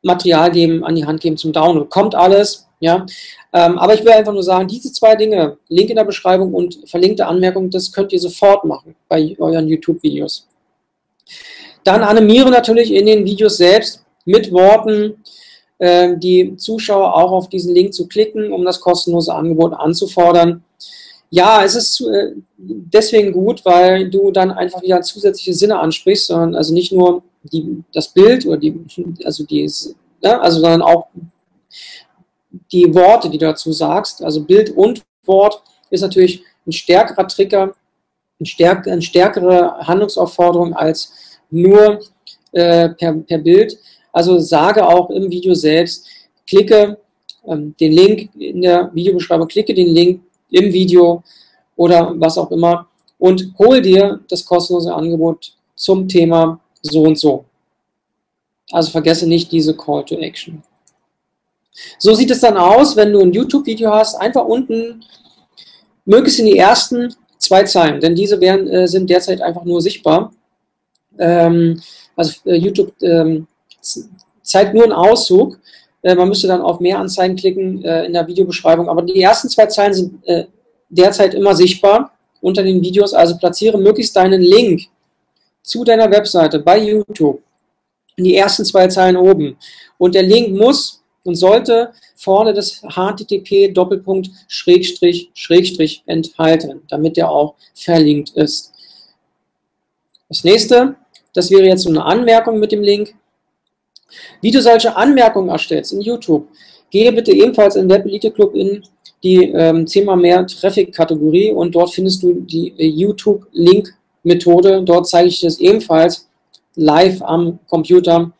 Material geben, an die Hand geben zum Download. Kommt alles, ja. Ähm, aber ich will einfach nur sagen, diese zwei Dinge, Link in der Beschreibung und verlinkte Anmerkung, das könnt ihr sofort machen bei euren YouTube-Videos. Dann animiere natürlich in den Videos selbst mit Worten äh, die Zuschauer auch auf diesen Link zu klicken, um das kostenlose Angebot anzufordern. Ja, es ist äh, deswegen gut, weil du dann einfach wieder zusätzliche Sinne ansprichst, sondern also nicht nur die, das Bild oder die, also die, ne, also sondern auch die Worte, die du dazu sagst. Also Bild und Wort ist natürlich ein stärkerer Trigger, eine stärkere Handlungsaufforderung als nur äh, per, per Bild. Also sage auch im Video selbst, klicke ähm, den Link in der Videobeschreibung, klicke den Link im Video oder was auch immer und hol dir das kostenlose Angebot zum Thema so und so. Also vergesse nicht diese Call to Action. So sieht es dann aus, wenn du ein YouTube-Video hast, einfach unten, möglichst in die ersten zwei Zeilen, denn diese werden, äh, sind derzeit einfach nur sichtbar. Ähm, also äh, YouTube ähm, zeigt nur einen Auszug. Äh, man müsste dann auf mehr Anzeigen klicken äh, in der Videobeschreibung. Aber die ersten zwei Zeilen sind äh, derzeit immer sichtbar unter den Videos. Also platziere möglichst deinen Link zu deiner Webseite bei YouTube in die ersten zwei Zeilen oben. Und der Link muss und sollte vorne das H T T P Doppelpunkt Schrägstrich Schrägstrich enthalten, damit der auch verlinkt ist. Das nächste, Das wäre jetzt so eine Anmerkung mit dem Link. Wie du solche Anmerkungen erstellst in YouTube, gehe bitte ebenfalls in Webelite Club in die ähm, zehnmal mehr Traffic-Kategorie und dort findest du die äh, YouTube-Link-Methode. Dort zeige ich dir das ebenfalls live am Computer,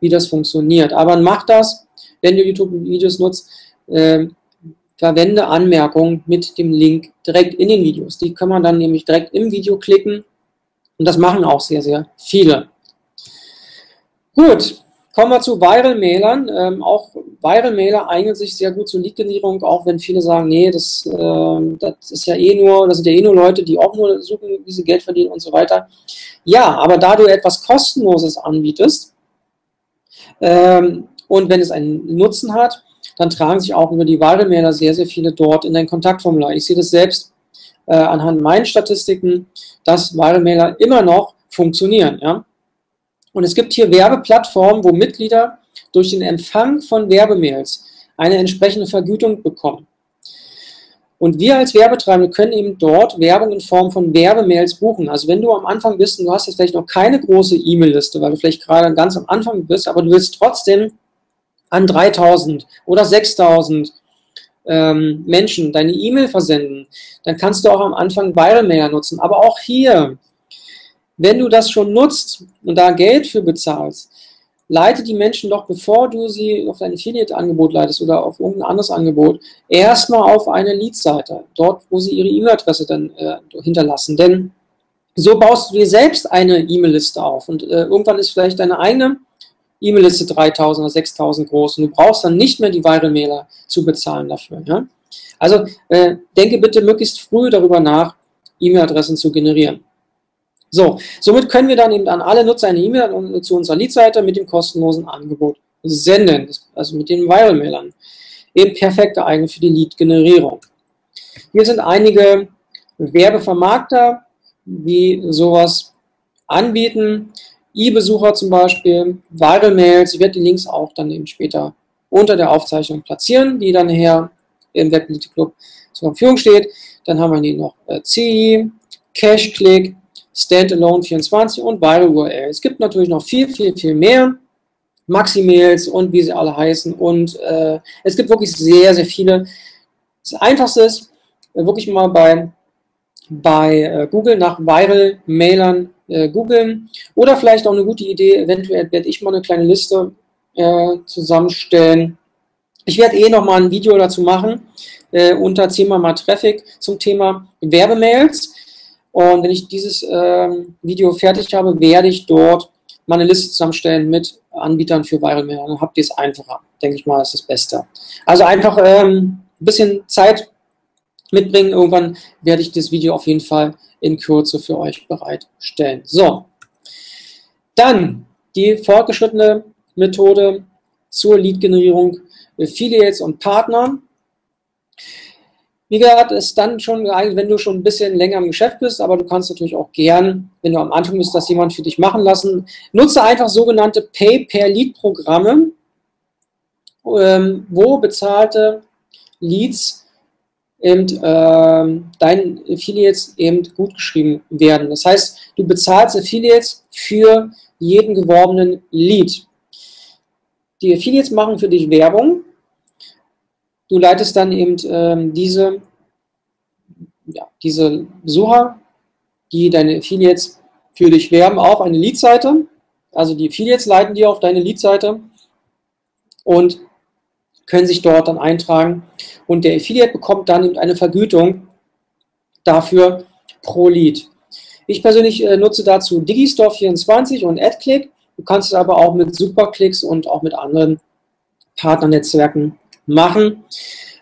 wie das funktioniert. Aber mach das, wenn du YouTube-Videos nutzt, äh, verwende Anmerkungen mit dem Link direkt in den Videos. Die kann man dann nämlich direkt im Video klicken und das machen auch sehr, sehr viele. Gut. Kommen wir zu Viral-Mailern. Ähm, auch Viral-Mailer eignen sich sehr gut zur Lead-Generierung, auch wenn viele sagen, nee, das, äh, das ist ja eh nur, das sind ja eh nur Leute, die auch nur suchen, wie sie Geld verdienen und so weiter. Ja, aber da du etwas Kostenloses anbietest ähm, und wenn es einen Nutzen hat, dann tragen sich auch über die Viral-Mailer sehr, sehr viele dort in dein Kontaktformular. Ich sehe das selbst äh, anhand meinen Statistiken, dass Viral-Mailer immer noch funktionieren, ja. Und es gibt hier Werbeplattformen, wo Mitglieder durch den Empfang von Werbemails eine entsprechende Vergütung bekommen. Und wir als Werbetreibende können eben dort Werbung in Form von Werbemails buchen. Also wenn du am Anfang bist und du hast jetzt vielleicht noch keine große E-Mail-Liste, weil du vielleicht gerade ganz am Anfang bist, aber du willst trotzdem an dreitausend oder sechstausend ähm, Menschen deine E-Mail versenden, dann kannst du auch am Anfang Viral-Mailer nutzen. Aber auch hier... Wenn du das schon nutzt und da Geld für bezahlst, leite die Menschen doch, bevor du sie auf dein Affiliate-Angebot leitest oder auf irgendein anderes Angebot, erstmal auf eine Lead-Seite, dort, wo sie ihre E-Mail-Adresse dann äh, hinterlassen. Denn so baust du dir selbst eine E-Mail-Liste auf und äh, irgendwann ist vielleicht deine eigene E-Mail-Liste dreitausend oder sechstausend groß und du brauchst dann nicht mehr die Viral-Mailer zu bezahlen dafür. Ja? Also äh, denke bitte möglichst früh darüber nach, E-Mail-Adressen zu generieren. So, somit können wir dann eben an alle Nutzer eine E-Mail zu unserer Lead-Seite mit dem kostenlosen Angebot senden, also mit den Viral-Mailern. Eben perfekt geeignet für die Lead-Generierung. Hier sind einige Werbevermarkter, die sowas anbieten. E-Besucher zum Beispiel, Viral-Mails. Ich werde die Links auch dann eben später unter der Aufzeichnung platzieren, die dann her im Webelite Club zur Verfügung steht. Dann haben wir hier noch C I, Cash-Click, Standalone vierundzwanzig und Viral U R L. Es gibt natürlich noch viel, viel, viel mehr. Maxi-Mails und wie sie alle heißen. Und äh, es gibt wirklich sehr, sehr viele. Das Einfachste ist, äh, wirklich mal bei, bei äh, Google nach Viral-Mailern äh, googeln. Oder vielleicht auch eine gute Idee, eventuell werde ich mal eine kleine Liste äh, zusammenstellen. Ich werde eh nochmal ein Video dazu machen, äh, unter zehnmal mal Traffic zum Thema Werbemails. Und wenn ich dieses ähm, Video fertig habe, werde ich dort meine Liste zusammenstellen mit Anbietern für Viral-Mailer. Dann habt ihr es einfacher, denke ich mal, ist das Beste. Also einfach ähm, ein bisschen Zeit mitbringen. Irgendwann werde ich das Video auf jeden Fall in Kürze für euch bereitstellen. So, dann die fortgeschrittene Methode zur Lead-Generierung, Affiliates und Partner. Wie gesagt, ist dann schon geeignet, wenn du schon ein bisschen länger im Geschäft bist, aber du kannst natürlich auch gern, wenn du am Anfang bist, das jemand für dich machen lassen. Nutze einfach sogenannte Pay-per-Lead-Programme, ähm, wo bezahlte Leads eben, ähm, deinen Affiliates eben gut geschrieben werden. Das heißt, du bezahlst Affiliates für jeden geworbenen Lead. Die Affiliates machen für dich Werbung. Du leitest dann eben ähm, diese, ja, diese Besucher, die deine Affiliates für dich werben, auf eine Lead-Seite. Also die Affiliates leiten dir auf deine Lead-Seite und können sich dort dann eintragen. Und der Affiliate bekommt dann eben eine Vergütung dafür pro Lead. Ich persönlich äh, nutze dazu Digistore vierundzwanzig und AdClick. Du kannst es aber auch mit SuperClicks und auch mit anderen Partnernetzwerken machen.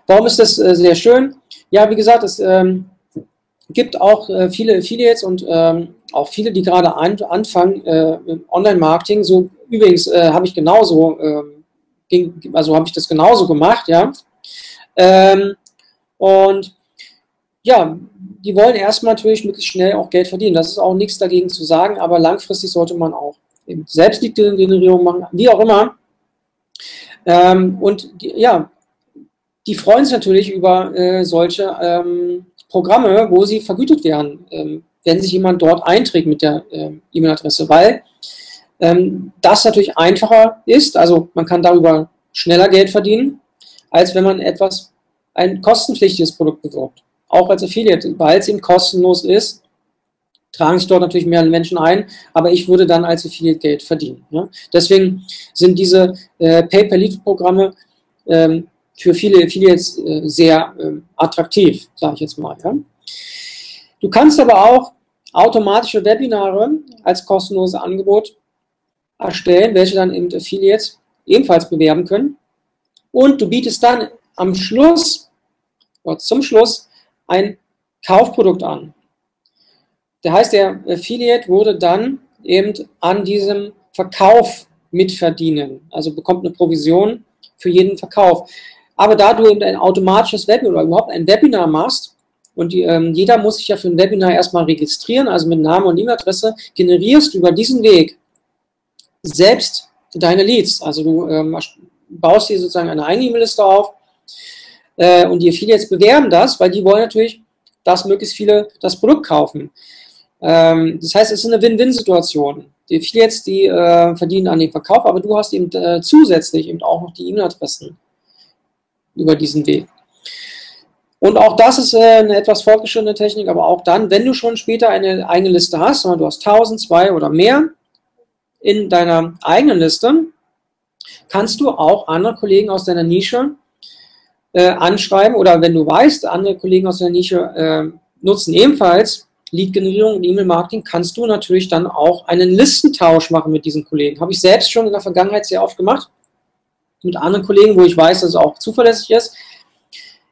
Warum ist das äh, sehr schön? Ja, wie gesagt, es ähm, gibt auch äh, viele Affiliates und ähm, auch viele, die gerade an, anfangen äh, mit Online-Marketing. So übrigens äh, habe ich genauso, äh, ging, also habe ich das genauso gemacht, ja. Ähm, und ja, die wollen erstmal natürlich möglichst schnell auch Geld verdienen. Das ist auch nichts dagegen zu sagen, aber langfristig sollte man auch eben selbst die Generierung machen, wie auch immer. Ähm, und die, ja, die freuen sich natürlich über äh, solche ähm, Programme, wo sie vergütet werden, ähm, wenn sich jemand dort einträgt mit der äh, E-Mail-Adresse, weil ähm, das natürlich einfacher ist. Also man kann darüber schneller Geld verdienen, als wenn man etwas, ein kostenpflichtiges Produkt bewirbt. Auch als Affiliate, weil es eben kostenlos ist, tragen sich dort natürlich mehr Menschen ein, aber ich würde dann als Affiliate Geld verdienen. Ne? Deswegen sind diese äh, Pay-per-Lead-Programme ähm, für viele Affiliates äh, sehr äh, attraktiv, sage ich jetzt mal. Ja? Du kannst aber auch automatische Webinare als kostenloses Angebot erstellen, welche dann eben Affiliates ebenfalls bewerben können. Und du bietest dann am Schluss, oder zum Schluss, ein Kaufprodukt an. Das heißt, der Affiliate würde dann eben an diesem Verkauf mitverdienen, also bekommt eine Provision für jeden Verkauf. Aber da du eben ein automatisches Webinar oder überhaupt ein Webinar machst, und die, ähm, jeder muss sich ja für ein Webinar erstmal registrieren, also mit Namen und E-Mail-Adresse, generierst über diesen Weg selbst deine Leads. Also du ähm, baust dir sozusagen eine E-Mail-Liste auf äh, und die Affiliates bewerben das, weil die wollen natürlich, dass möglichst viele das Produkt kaufen. Ähm, das heißt, es ist eine Win-Win-Situation. Die Affiliates, die äh, verdienen an dem Verkauf, aber du hast eben äh, zusätzlich eben auch noch die E-Mail-Adressen über diesen Weg. Und auch das ist eine etwas fortgeschrittene Technik, aber auch dann, wenn du schon später eine eigene Liste hast, du hast tausend, zwei oder mehr in deiner eigenen Liste, kannst du auch andere Kollegen aus deiner Nische äh, anschreiben, oder wenn du weißt, andere Kollegen aus deiner Nische äh, nutzen ebenfalls Lead-Generierung und E-Mail-Marketing, kannst du natürlich dann auch einen Listentausch machen mit diesen Kollegen. Habe ich selbst schon in der Vergangenheit sehr oft gemacht, mit anderen Kollegen, wo ich weiß, dass es auch zuverlässig ist.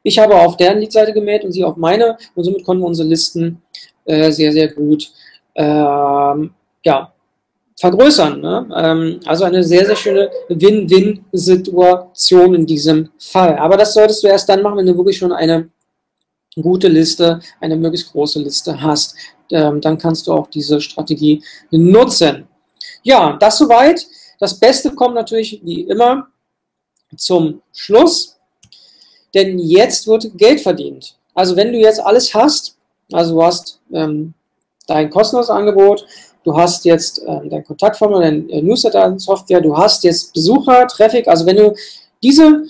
Ich habe auf deren Leadseite gemeldet und sie auf meine, und somit konnten wir unsere Listen äh, sehr, sehr gut ähm, ja, vergrößern. Ne? Ähm, also eine sehr, sehr schöne Win-Win-Situation in diesem Fall. Aber das solltest du erst dann machen, wenn du wirklich schon eine gute Liste, eine möglichst große Liste hast. Ähm, dann kannst du auch diese Strategie nutzen. Ja, das soweit. Das Beste kommt natürlich wie immer zum Schluss. Denn jetzt wird Geld verdient. Also wenn du jetzt alles hast, also du hast ähm, dein kostenloses Angebot, du hast jetzt ähm, dein Kontaktformular, dein äh, Newsletter-Software, du hast jetzt Besucher, Traffic, also wenn du diese,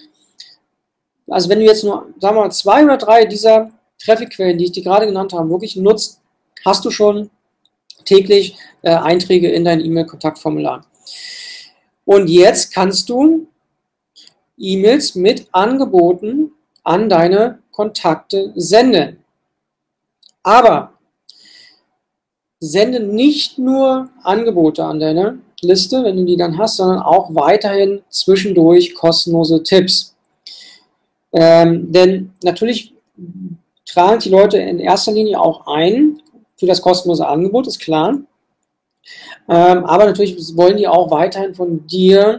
also wenn du jetzt nur, sagen wir mal, zwei oder drei dieser Traffic-Quellen, die ich dir gerade genannt habe, wirklich nutzt, hast du schon täglich äh, Einträge in dein E-Mail-Kontaktformular. Und jetzt kannst du E-Mails mit Angeboten an deine Kontakte senden. Aber sende nicht nur Angebote an deine Liste, wenn du die dann hast, sondern auch weiterhin zwischendurch kostenlose Tipps. Ähm, denn natürlich tragen die Leute in erster Linie auch ein für das kostenlose Angebot, ist klar. Ähm, aber natürlich wollen die auch weiterhin von dir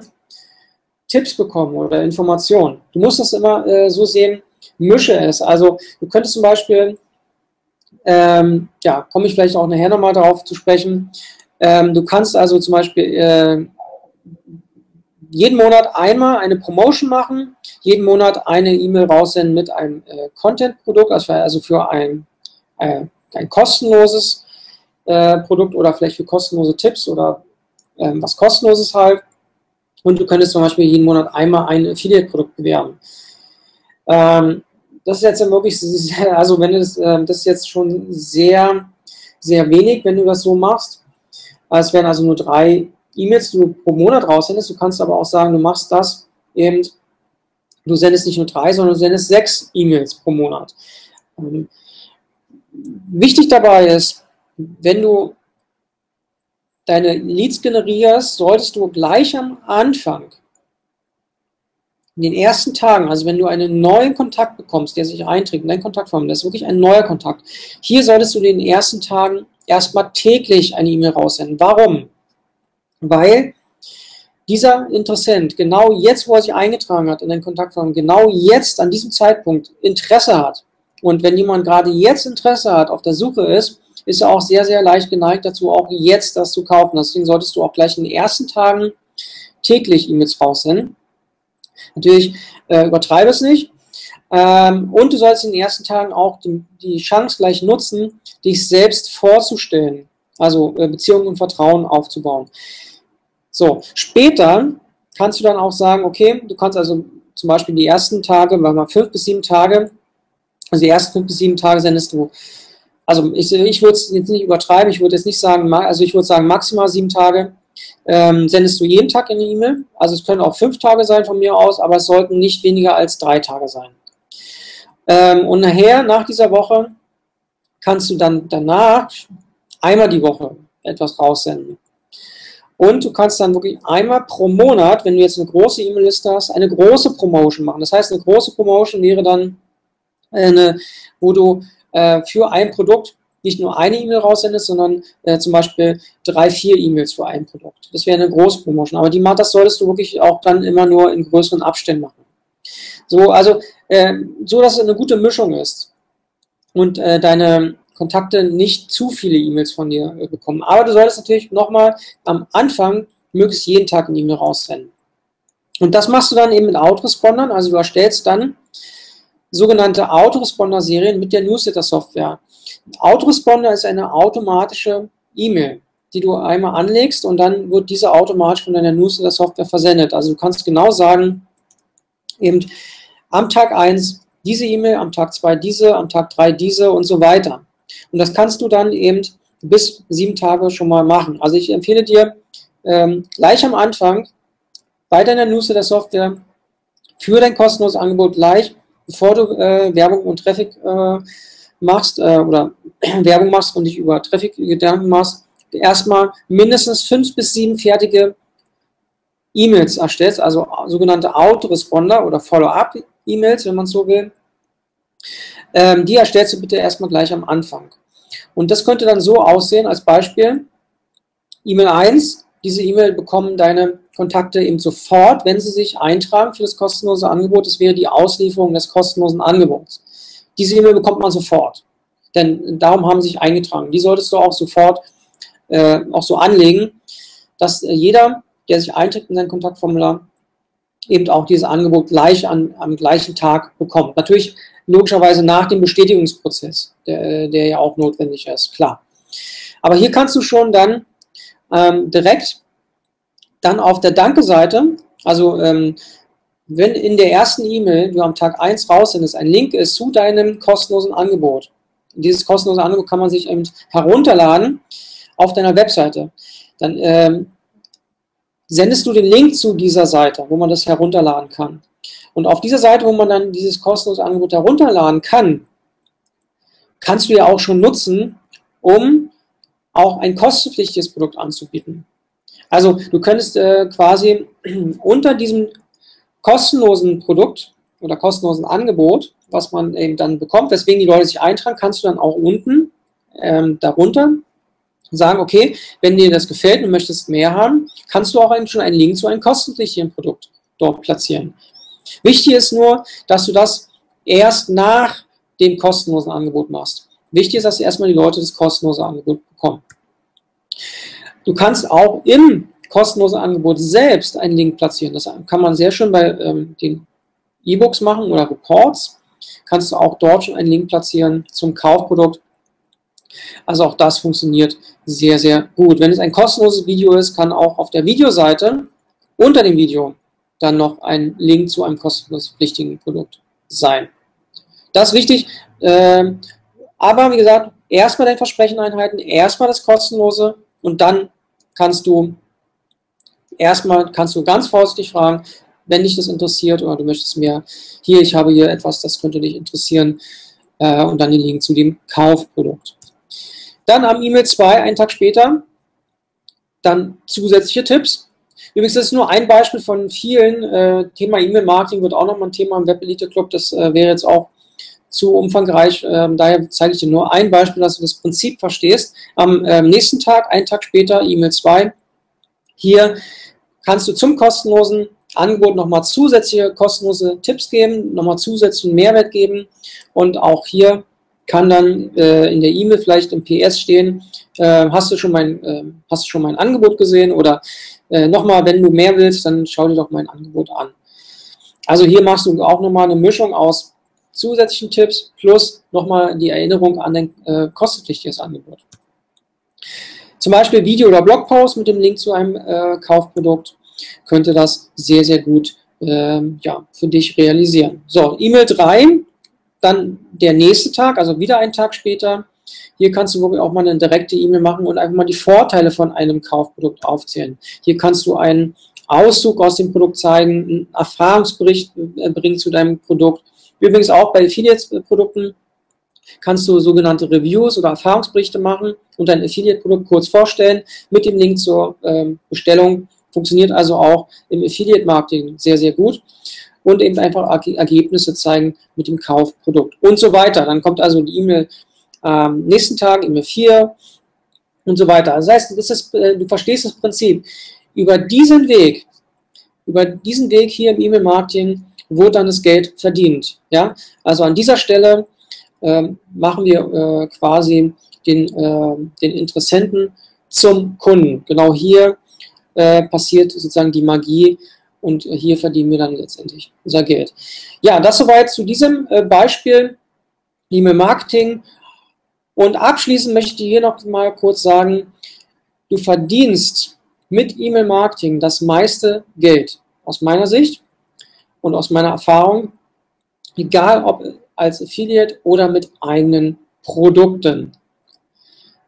Tipps bekommen oder Informationen. Du musst das immer äh, so sehen, mische es. Also du könntest zum Beispiel, ähm, ja, komme ich vielleicht auch nachher nochmal darauf zu sprechen, ähm, du kannst also zum Beispiel äh, jeden Monat einmal eine Promotion machen, jeden Monat eine E-Mail raussenden mit einem äh, Content-Produkt, also, also für ein, äh, ein kostenloses äh, Produkt oder vielleicht für kostenlose Tipps oder äh, was Kostenloses halt. Und du könntest zum Beispiel jeden Monat einmal ein Affiliate-Produkt bewerben. Ähm, das ist jetzt wirklich, sehr, also wenn du das, äh, das ist jetzt schon sehr, sehr wenig, wenn du das so machst. Es wären also nur drei E-Mails, die du pro Monat raussendest. Du kannst aber auch sagen, du machst das eben, du sendest nicht nur drei, sondern du sendest sechs E-Mails pro Monat. Ähm, wichtig dabei ist, wenn du deine Leads generierst, solltest du gleich am Anfang, in den ersten Tagen, also wenn du einen neuen Kontakt bekommst, der sich einträgt in dein Kontaktformular, das ist wirklich ein neuer Kontakt, hier solltest du in den ersten Tagen erstmal täglich eine E-Mail raussenden. Warum? Weil dieser Interessent genau jetzt, wo er sich eingetragen hat in dein Kontaktformular, genau jetzt an diesem Zeitpunkt Interesse hat. Und wenn jemand gerade jetzt Interesse hat, auf der Suche ist, ist er auch sehr, sehr leicht geneigt dazu, auch jetzt das zu kaufen. Deswegen solltest du auch gleich in den ersten Tagen täglich E-Mails raussenden. Natürlich äh, übertreibe es nicht, Ähm, und du sollst in den ersten Tagen auch die, die Chance gleich nutzen, dich selbst vorzustellen, also äh, Beziehungen und Vertrauen aufzubauen. So, später kannst du dann auch sagen, okay, du kannst also zum Beispiel die ersten Tage, machen wir fünf bis sieben Tage, also die ersten fünf bis sieben Tage sendest du, also ich, ich würde es jetzt nicht übertreiben, ich würde jetzt nicht sagen, also ich würde sagen maximal sieben Tage, ähm, sendest du jeden Tag eine E-Mail, also es können auch fünf Tage sein von mir aus, aber es sollten nicht weniger als drei Tage sein. Ähm, und nachher, nach dieser Woche, kannst du dann danach einmal die Woche etwas raussenden. Und du kannst dann wirklich einmal pro Monat, wenn du jetzt eine große E-Mail-Liste hast, eine große Promotion machen. Das heißt, eine große Promotion wäre dann eine, wo du äh, für ein Produkt nicht nur eine E-Mail raussendest, sondern äh, zum Beispiel drei, vier E-Mails für ein Produkt. Das wäre eine große Promotion. Aber die das solltest du wirklich auch dann immer nur in größeren Abständen machen. So, also, äh, so dass es eine gute Mischung ist und äh, deine Kontakte nicht zu viele E-Mails von dir äh, bekommen. Aber du solltest natürlich nochmal am Anfang möglichst jeden Tag eine E-Mail raussenden. Und das machst du dann eben mit Autorespondern, also du erstellst dann sogenannte Autoresponder-Serien mit der Newsletter-Software. Autoresponder ist eine automatische E-Mail, die du einmal anlegst und dann wird diese automatisch von deiner Newsletter-Software versendet. Also du kannst genau sagen, eben am Tag eins diese E-Mail, am Tag zwei diese, am Tag drei diese und so weiter. Und das kannst du dann eben bis sieben Tage schon mal machen. Also ich empfehle dir, ähm, gleich am Anfang bei deiner Newsletter-Software für dein kostenloses Angebot gleich, bevor du äh, Werbung und Traffic äh, machst äh, oder Werbung machst und dich über Traffic Gedanken machst, erstmal mindestens fünf bis sieben fertige E-Mails erstellst, also sogenannte Autoresponder oder Follow-up-E-Mails, wenn man so will, ähm, die erstellst du bitte erstmal gleich am Anfang. Und das könnte dann so aussehen, als Beispiel, E-Mail eins, diese E-Mail bekommen deine Kontakte eben sofort, wenn sie sich eintragen für das kostenlose Angebot, das wäre die Auslieferung des kostenlosen Angebots. Diese E-Mail bekommt man sofort, denn darum haben sie sich eingetragen. Die solltest du auch sofort äh, auch so anlegen, dass äh, jeder, der sich einträgt in sein Kontaktformular, eben auch dieses Angebot gleich an, am gleichen Tag bekommt. Natürlich logischerweise nach dem Bestätigungsprozess, der, der ja auch notwendig ist, klar. Aber hier kannst du schon dann ähm, direkt dann auf der Danke-Seite, also ähm, wenn in der ersten E-Mail, du am Tag eins raussendest, ein Link ist zu deinem kostenlosen Angebot. Dieses kostenlose Angebot kann man sich eben herunterladen auf deiner Webseite. Dann ähm, sendest du den Link zu dieser Seite, wo man das herunterladen kann. Und auf dieser Seite, wo man dann dieses kostenlose Angebot herunterladen kann, kannst du ja auch schon nutzen, um auch ein kostenpflichtiges Produkt anzubieten. Also du könntest äh, quasi unter diesem kostenlosen Produkt oder kostenlosen Angebot, was man eben dann bekommt, weswegen die Leute sich eintragen, kannst du dann auch unten ähm, darunter sagen, okay, wenn dir das gefällt und möchtest mehr haben, kannst du auch eben schon einen Link zu einem kostenpflichtigen Produkt dort platzieren. Wichtig ist nur, dass du das erst nach dem kostenlosen Angebot machst. Wichtig ist, dass erstmal die Leute das kostenlose Angebot bekommen. Du kannst auch im kostenlosen Angebot selbst einen Link platzieren. Das kann man sehr schön bei ähm, den E-Books machen oder Reports. Kannst du auch dort schon einen Link platzieren zum Kaufprodukt. Also auch das funktioniert sehr, sehr gut. Wenn es ein kostenloses Video ist, kann auch auf der Videoseite unter dem Video dann noch ein Link zu einem kostenpflichtigen Produkt sein. Das ist wichtig. Ähm, aber wie gesagt, erstmal dein Versprechen einhalten, erstmal das kostenlose und dann kannst du erstmal kannst du ganz vorsichtig fragen, wenn dich das interessiert oder du möchtest mehr, hier, ich habe hier etwas, das könnte dich interessieren äh, und dann den Link zu dem Kaufprodukt. Dann am E-Mail zwei, einen Tag später, dann zusätzliche Tipps. Übrigens, das ist nur ein Beispiel von vielen. Äh, Thema E-Mail-Marketing wird auch nochmal ein Thema im Webelite Club. Das äh, wäre jetzt auch zu umfangreich. Äh, daher zeige ich dir nur ein Beispiel, dass du das Prinzip verstehst. Am äh, nächsten Tag, einen Tag später, E-Mail zwei. Hier kannst du zum kostenlosen Angebot nochmal zusätzliche kostenlose Tipps geben, nochmal zusätzlichen Mehrwert geben und auch hier kann dann äh, in der E-Mail vielleicht im P S stehen, äh, hast du schon mein, äh, hast du schon mein Angebot gesehen oder äh, nochmal, wenn du mehr willst, dann schau dir doch mein Angebot an. Also hier machst du auch nochmal eine Mischung aus zusätzlichen Tipps plus nochmal die Erinnerung an ein äh, kostenpflichtiges Angebot. Zum Beispiel Video- oder Blogpost mit dem Link zu einem äh, Kaufprodukt könnte das sehr, sehr gut ähm, ja, für dich realisieren. So, E-Mail drei, dann der nächste Tag, also wieder einen Tag später. Hier kannst du wirklich auch mal eine direkte E-Mail machen und einfach mal die Vorteile von einem Kaufprodukt aufzählen. Hier kannst du einen Auszug aus dem Produkt zeigen, einen Erfahrungsbericht bringen zu deinem Produkt. Übrigens auch bei Affiliate-Produkten kannst du sogenannte Reviews oder Erfahrungsberichte machen und dein Affiliate-Produkt kurz vorstellen mit dem Link zur ähm, Bestellung. Funktioniert also auch im Affiliate-Marketing sehr, sehr gut. Und eben einfach Ergebnisse zeigen mit dem Kaufprodukt und so weiter. Dann kommt also die E-Mail am ähm, nächsten Tag, E-Mail vier und so weiter. Das heißt, das ist, äh, du verstehst das Prinzip. Über diesen Weg, über diesen Weg hier im E-Mail-Marketing wurde dann das Geld verdient. Ja? Also an dieser Stelle ähm, machen wir äh, quasi den, äh, den Interessenten zum Kunden. Genau hier äh, passiert sozusagen die Magie. Und hier verdienen wir dann letztendlich unser Geld. Ja, das soweit zu diesem Beispiel E-Mail-Marketing. Und abschließend möchte ich hier noch mal kurz sagen, du verdienst mit E-Mail-Marketing das meiste Geld. Aus meiner Sicht und aus meiner Erfahrung, egal ob als Affiliate oder mit eigenen Produkten.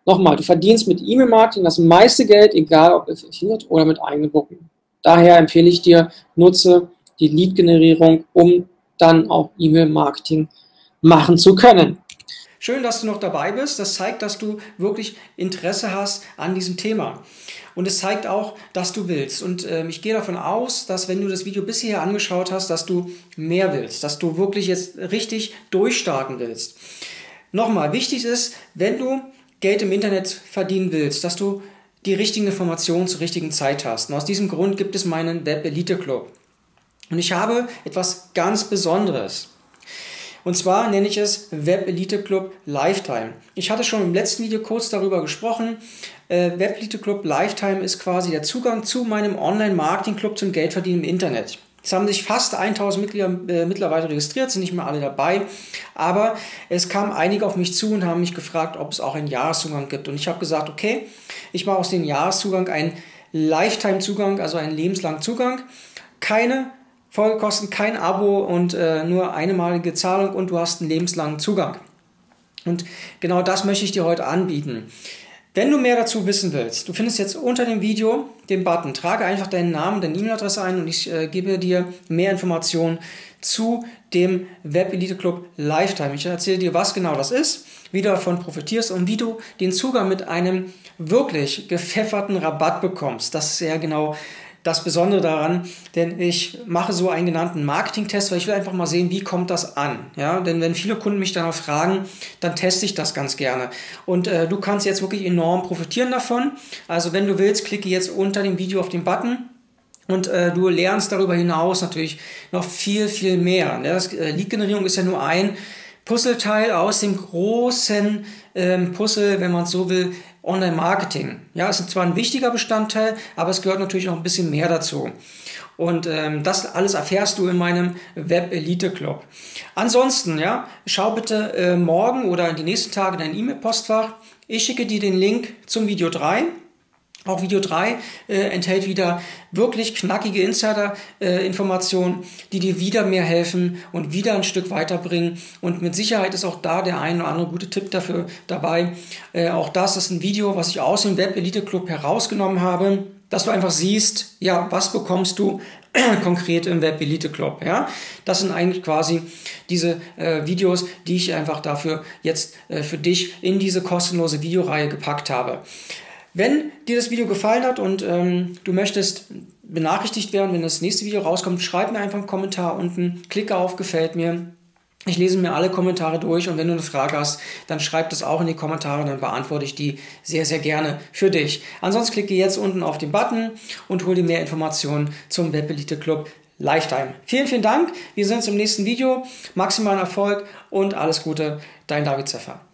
Nochmal, du verdienst mit E-Mail-Marketing das meiste Geld, egal ob als Affiliate oder mit eigenen Produkten. Daher empfehle ich dir, nutze die Lead-Generierung, um dann auch E-Mail-Marketing machen zu können. Schön, dass du noch dabei bist. Das zeigt, dass du wirklich Interesse hast an diesem Thema. Und es zeigt auch, dass du willst. Und äh, ich gehe davon aus, dass wenn du das Video bisher angeschaut hast, dass du mehr willst, dass du wirklich jetzt richtig durchstarten willst. Nochmal, wichtig ist, wenn du Geld im Internet verdienen willst, dass du die richtigen Informationen zur richtigen Zeit hast. Und aus diesem Grund gibt es meinen Webelite Club. Und ich habe etwas ganz Besonderes. Und zwar nenne ich es Webelite Club Lifetime. Ich hatte schon im letzten Video kurz darüber gesprochen. Äh, Webelite Club Lifetime ist quasi der Zugang zu meinem Online-Marketing-Club zum Geldverdienen im Internet. Es haben sich fast tausend Mitglieder äh, mittlerweile registriert, sind nicht mehr alle dabei, aber es kamen einige auf mich zu und haben mich gefragt, ob es auch einen Jahreszugang gibt. Und ich habe gesagt, okay, ich mache aus dem Jahreszugang einen Lifetime-Zugang, also einen lebenslangen Zugang. Keine Folgekosten, kein Abo und äh, nur einmalige Zahlung und du hast einen lebenslangen Zugang. Und genau das möchte ich dir heute anbieten. Wenn du mehr dazu wissen willst, du findest jetzt unter dem Video den Button, trage einfach deinen Namen, deine E-Mail-Adresse ein und ich äh, gebe dir mehr Informationen zu dem Webelite Club Lifetime. Ich erzähle dir, was genau das ist, wie du davon profitierst und wie du den Zugang mit einem wirklich gepfefferten Rabatt bekommst. Das ist ja genau das Besondere daran, denn ich mache so einen genannten Marketing-Test, weil ich will einfach mal sehen, wie kommt das an. Ja, denn wenn viele Kunden mich danach fragen, dann teste ich das ganz gerne. Und äh, du kannst jetzt wirklich enorm profitieren davon. Also wenn du willst, klicke jetzt unter dem Video auf den Button und äh, du lernst darüber hinaus natürlich noch viel, viel mehr. Ja, das äh, Lead-Generierung ist ja nur ein Puzzleteil aus dem großen ähm, Puzzle, wenn man es so will, Online-Marketing. Ja, ist zwar ein wichtiger Bestandteil, aber es gehört natürlich noch ein bisschen mehr dazu. Und ähm, das alles erfährst du in meinem Webelite Club. Ansonsten, ja, schau bitte äh, morgen oder die nächsten Tage in dein E-Mail-Postfach. Ich schicke dir den Link zum Video drei. Auch Video drei äh, enthält wieder wirklich knackige Insider-Informationen, äh, die dir wieder mehr helfen und wieder ein Stück weiterbringen. Und mit Sicherheit ist auch da der ein oder andere gute Tipp dafür dabei. Äh, auch das ist ein Video, was ich aus dem Webelite Club herausgenommen habe, dass du einfach siehst, ja, was bekommst du konkret im Webelite Club. Ja? Das sind eigentlich quasi diese äh, Videos, die ich einfach dafür jetzt äh, für dich in diese kostenlose Videoreihe gepackt habe. Wenn dir das Video gefallen hat und ähm, du möchtest benachrichtigt werden, wenn das nächste Video rauskommt, schreib mir einfach einen Kommentar unten, klicke auf Gefällt mir. Ich lese mir alle Kommentare durch und wenn du eine Frage hast, dann schreib das auch in die Kommentare, dann beantworte ich die sehr, sehr gerne für dich. Ansonsten klicke jetzt unten auf den Button und hol dir mehr Informationen zum Webelite Club Lifetime. Vielen, vielen Dank. Wir sehen uns im nächsten Video. Maximalen Erfolg und alles Gute. Dein David Seffer.